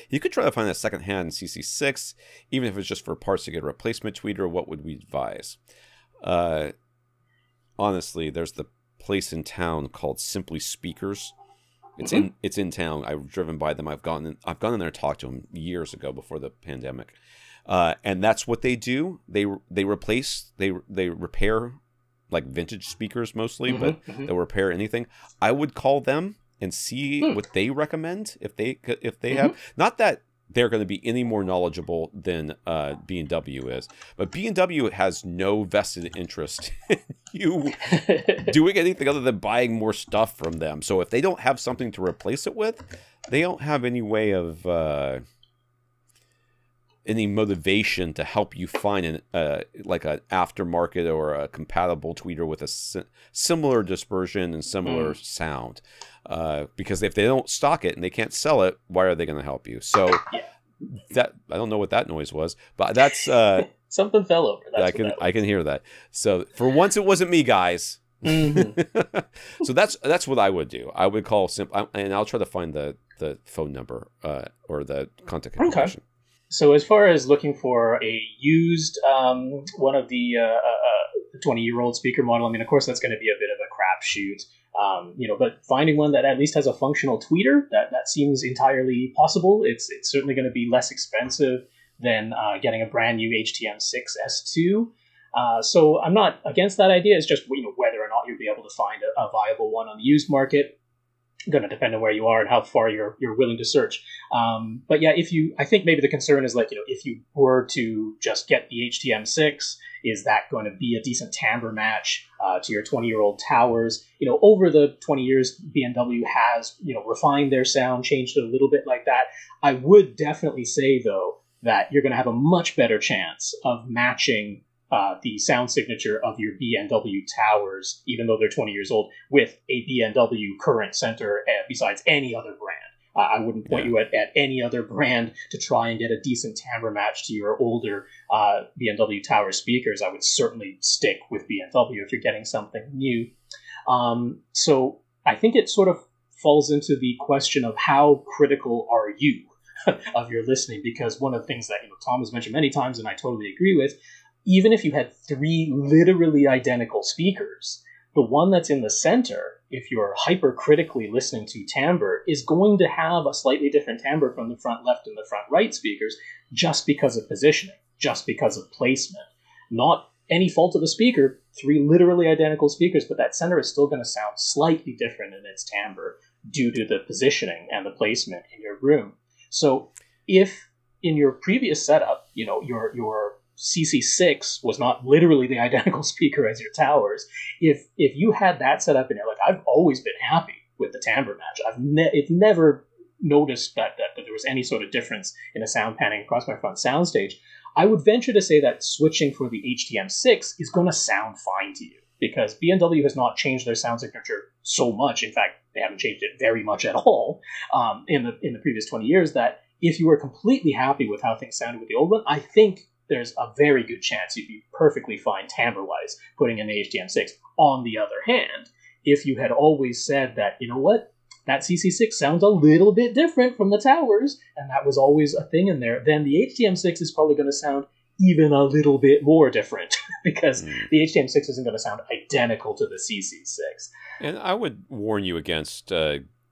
You could try to find a secondhand CC6, even if it's just for parts to get a replacement tweeter. What would we advise? Honestly, there's the place in town called Simply Speakers. It's in town. I've driven by them. I've gone in there and talked to them years ago before the pandemic, and that's what they do. They repair. Like vintage speakers mostly, but they'll repair anything. I would call them and see what they recommend if they have. Not that they're going to be any more knowledgeable than B&W is, but B&W has no vested interest in you doing anything other than buying more stuff from them. So if they don't have something to replace it with, they don't have any way of any motivation to help you find an aftermarket or a compatible tweeter with a similar dispersion and similar sound, because if they don't stock it and they can't sell it, why are they going to help you? So that, I don't know what that noise was, but that's something fell over. That's I can hear that. So for once, it wasn't me, guys. So that's what I would do. I would call and I'll try to find the phone number or the contact information. Okay. So as far as looking for a used one of the 20-year-old speaker model, I mean, of course, that's going to be a bit of a crapshoot, but finding one that at least has a functional tweeter, that seems entirely possible. It's certainly going to be less expensive than getting a brand new HTM6 S2. So I'm not against that idea. It's just whether or not you'll be able to find a viable one on the used market. Going to depend on where you are and how far you're willing to search. But yeah, I think maybe the concern is if you were to just get the HTM6, is that going to be a decent timbre match to your 20-year-old towers? Over the 20 years, BMW has, refined their sound, changed it a little bit like that. I would definitely say, though, that you're going to have a much better chance of matching the sound signature of your B&W towers, even though they're 20 years old, with a B&W current center besides any other brand. I wouldn't point you at any other brand to try and get a decent timbre match to your older B&W tower speakers. I would certainly stick with B&W if you're getting something new. So I think it sort of falls into the question of how critical are you of your listening, because one of the things that Tom has mentioned many times, and I totally agree with, even if you had three literally identical speakers, the one that's in the center, if you're hypercritically listening to timbre, is going to have a slightly different timbre from the front left and the front right speakers just because of positioning, just because of placement. Not any fault of the speaker, three literally identical speakers, but that center is still going to sound slightly different in its timbre due to the positioning and the placement in your room. So if in your previous setup, your CC6 was not literally the identical speaker as your towers, if you had that set up in there, I've always been happy with the timbre match. It's never noticed that there was any sort of difference in the sound panning across my front soundstage, I would venture to say that switching for the HTM6 is going to sound fine to you, because BMW has not changed their sound signature so much. In fact, they haven't changed it very much at all in the previous 20 years that if you were completely happy with how things sounded with the old one, I think there's a very good chance you'd be perfectly fine timbre-wise putting in the HDM6. On the other hand, if you had always said that, you know what, that CC6 sounds a little bit different from the towers, and that was always a thing in there, then the HDM6 is probably going to sound even a little bit more different because the HDM6 isn't going to sound identical to the CC6. And I would warn you against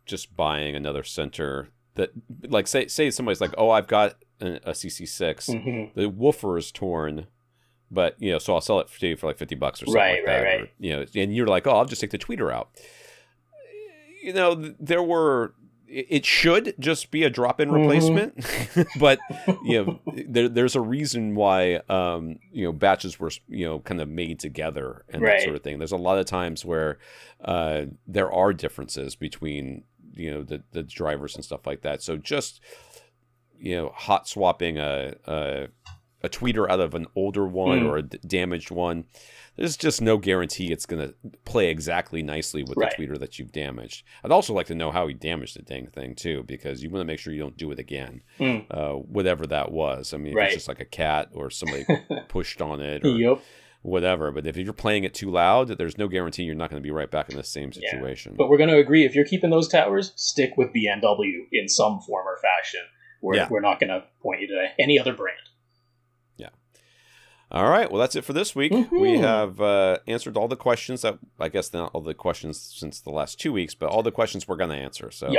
just buying another center that, like, say somebody's like, oh, I've got a CC6, the woofer is torn, but, you know, so I'll sell it to you for like $50 or something like that. Or, you know, and you're like, oh, I'll just take the tweeter out. You know, there were, it should just be a drop-in replacement, but, you know, there's a reason why, you know, batches were, you know, kind of made together and that sort of thing. There's a lot of times where there are differences between, you know, the drivers and stuff like that. So just, you know, hot swapping a tweeter out of an older one or a damaged one, there's just no guarantee it's going to play exactly nicely with the tweeter that you've damaged. I'd also like to know how he damaged the dang thing, too, because you want to make sure you don't do it again, whatever that was. I mean, if it's just like a cat or somebody pushed on it or whatever. But if you're playing it too loud, there's no guarantee you're not going to be right back in the same situation. But we're going to agree, if you're keeping those towers, stick with BMW in some form or fashion. We're not going to point you to any other brand. All right. Well, that's it for this week. We have answered all the questions that, I guess, not all the questions since the last 2 weeks, but all the questions we're going to answer. So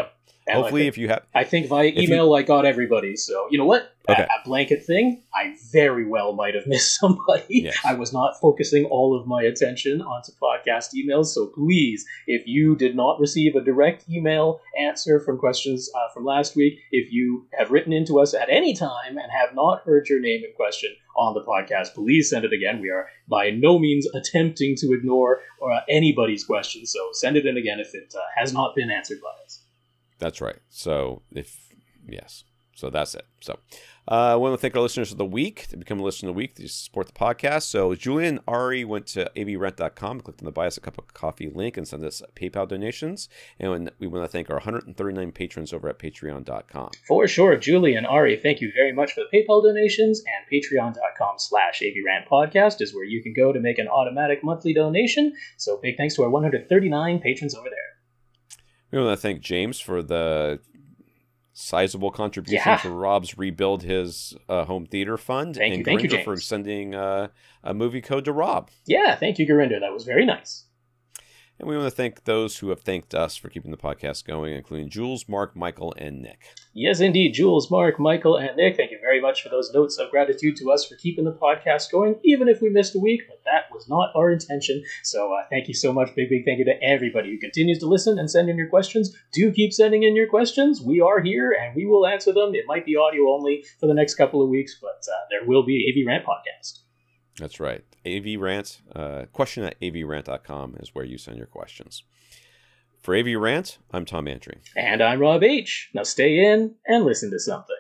hopefully if you have, I think via email, I got everybody. So you know what? A blanket thing, I very well might have missed somebody. I was not focusing all of my attention onto podcast emails. So please, if you did not receive a direct email answer from questions from last week, if you have written into us at any time and have not heard your name in question on the podcast, please send it again. We are by no means attempting to ignore anybody's questions, so send it in again if it has not been answered by us. That's right. So if so that's it. So I want to thank our listeners of the week. To become a listener of the week, to support the podcast. So Julian and Ari went to abrent.com, clicked on the buy us a cup of coffee link, and sent us PayPal donations. And we want to thank our 139 patrons over at patreon.com. For sure, Julian and Ari, thank you very much for the PayPal donations. And patreon.com/abrantpodcast is where you can go to make an automatic monthly donation. So big thanks to our 139 patrons over there. We want to thank James for the sizable contribution to Rob's Rebuild His Home Theater Fund. Thank you, thank you, James, for sending a movie code to Rob. Yeah, thank you, Gurinder. That was very nice. And we want to thank those who have thanked us for keeping the podcast going, including Jules, Mark, Michael, and Nick. Yes, indeed. Jules, Mark, Michael, and Nick, thank you very much for those notes of gratitude to us for keeping the podcast going, even if we missed a week, but that was not our intention. So thank you so much. Big, big thank you to everybody who continues to listen and send in your questions. Do keep sending in your questions. We are here, and we will answer them. It might be audio only for the next couple of weeks, but there will be AV Rant Podcast. That's right. AV Rant, question@avrant.com is where you send your questions. For AV Rant, I'm Tom Antry. And I'm Rob H. Now stay in and listen to something.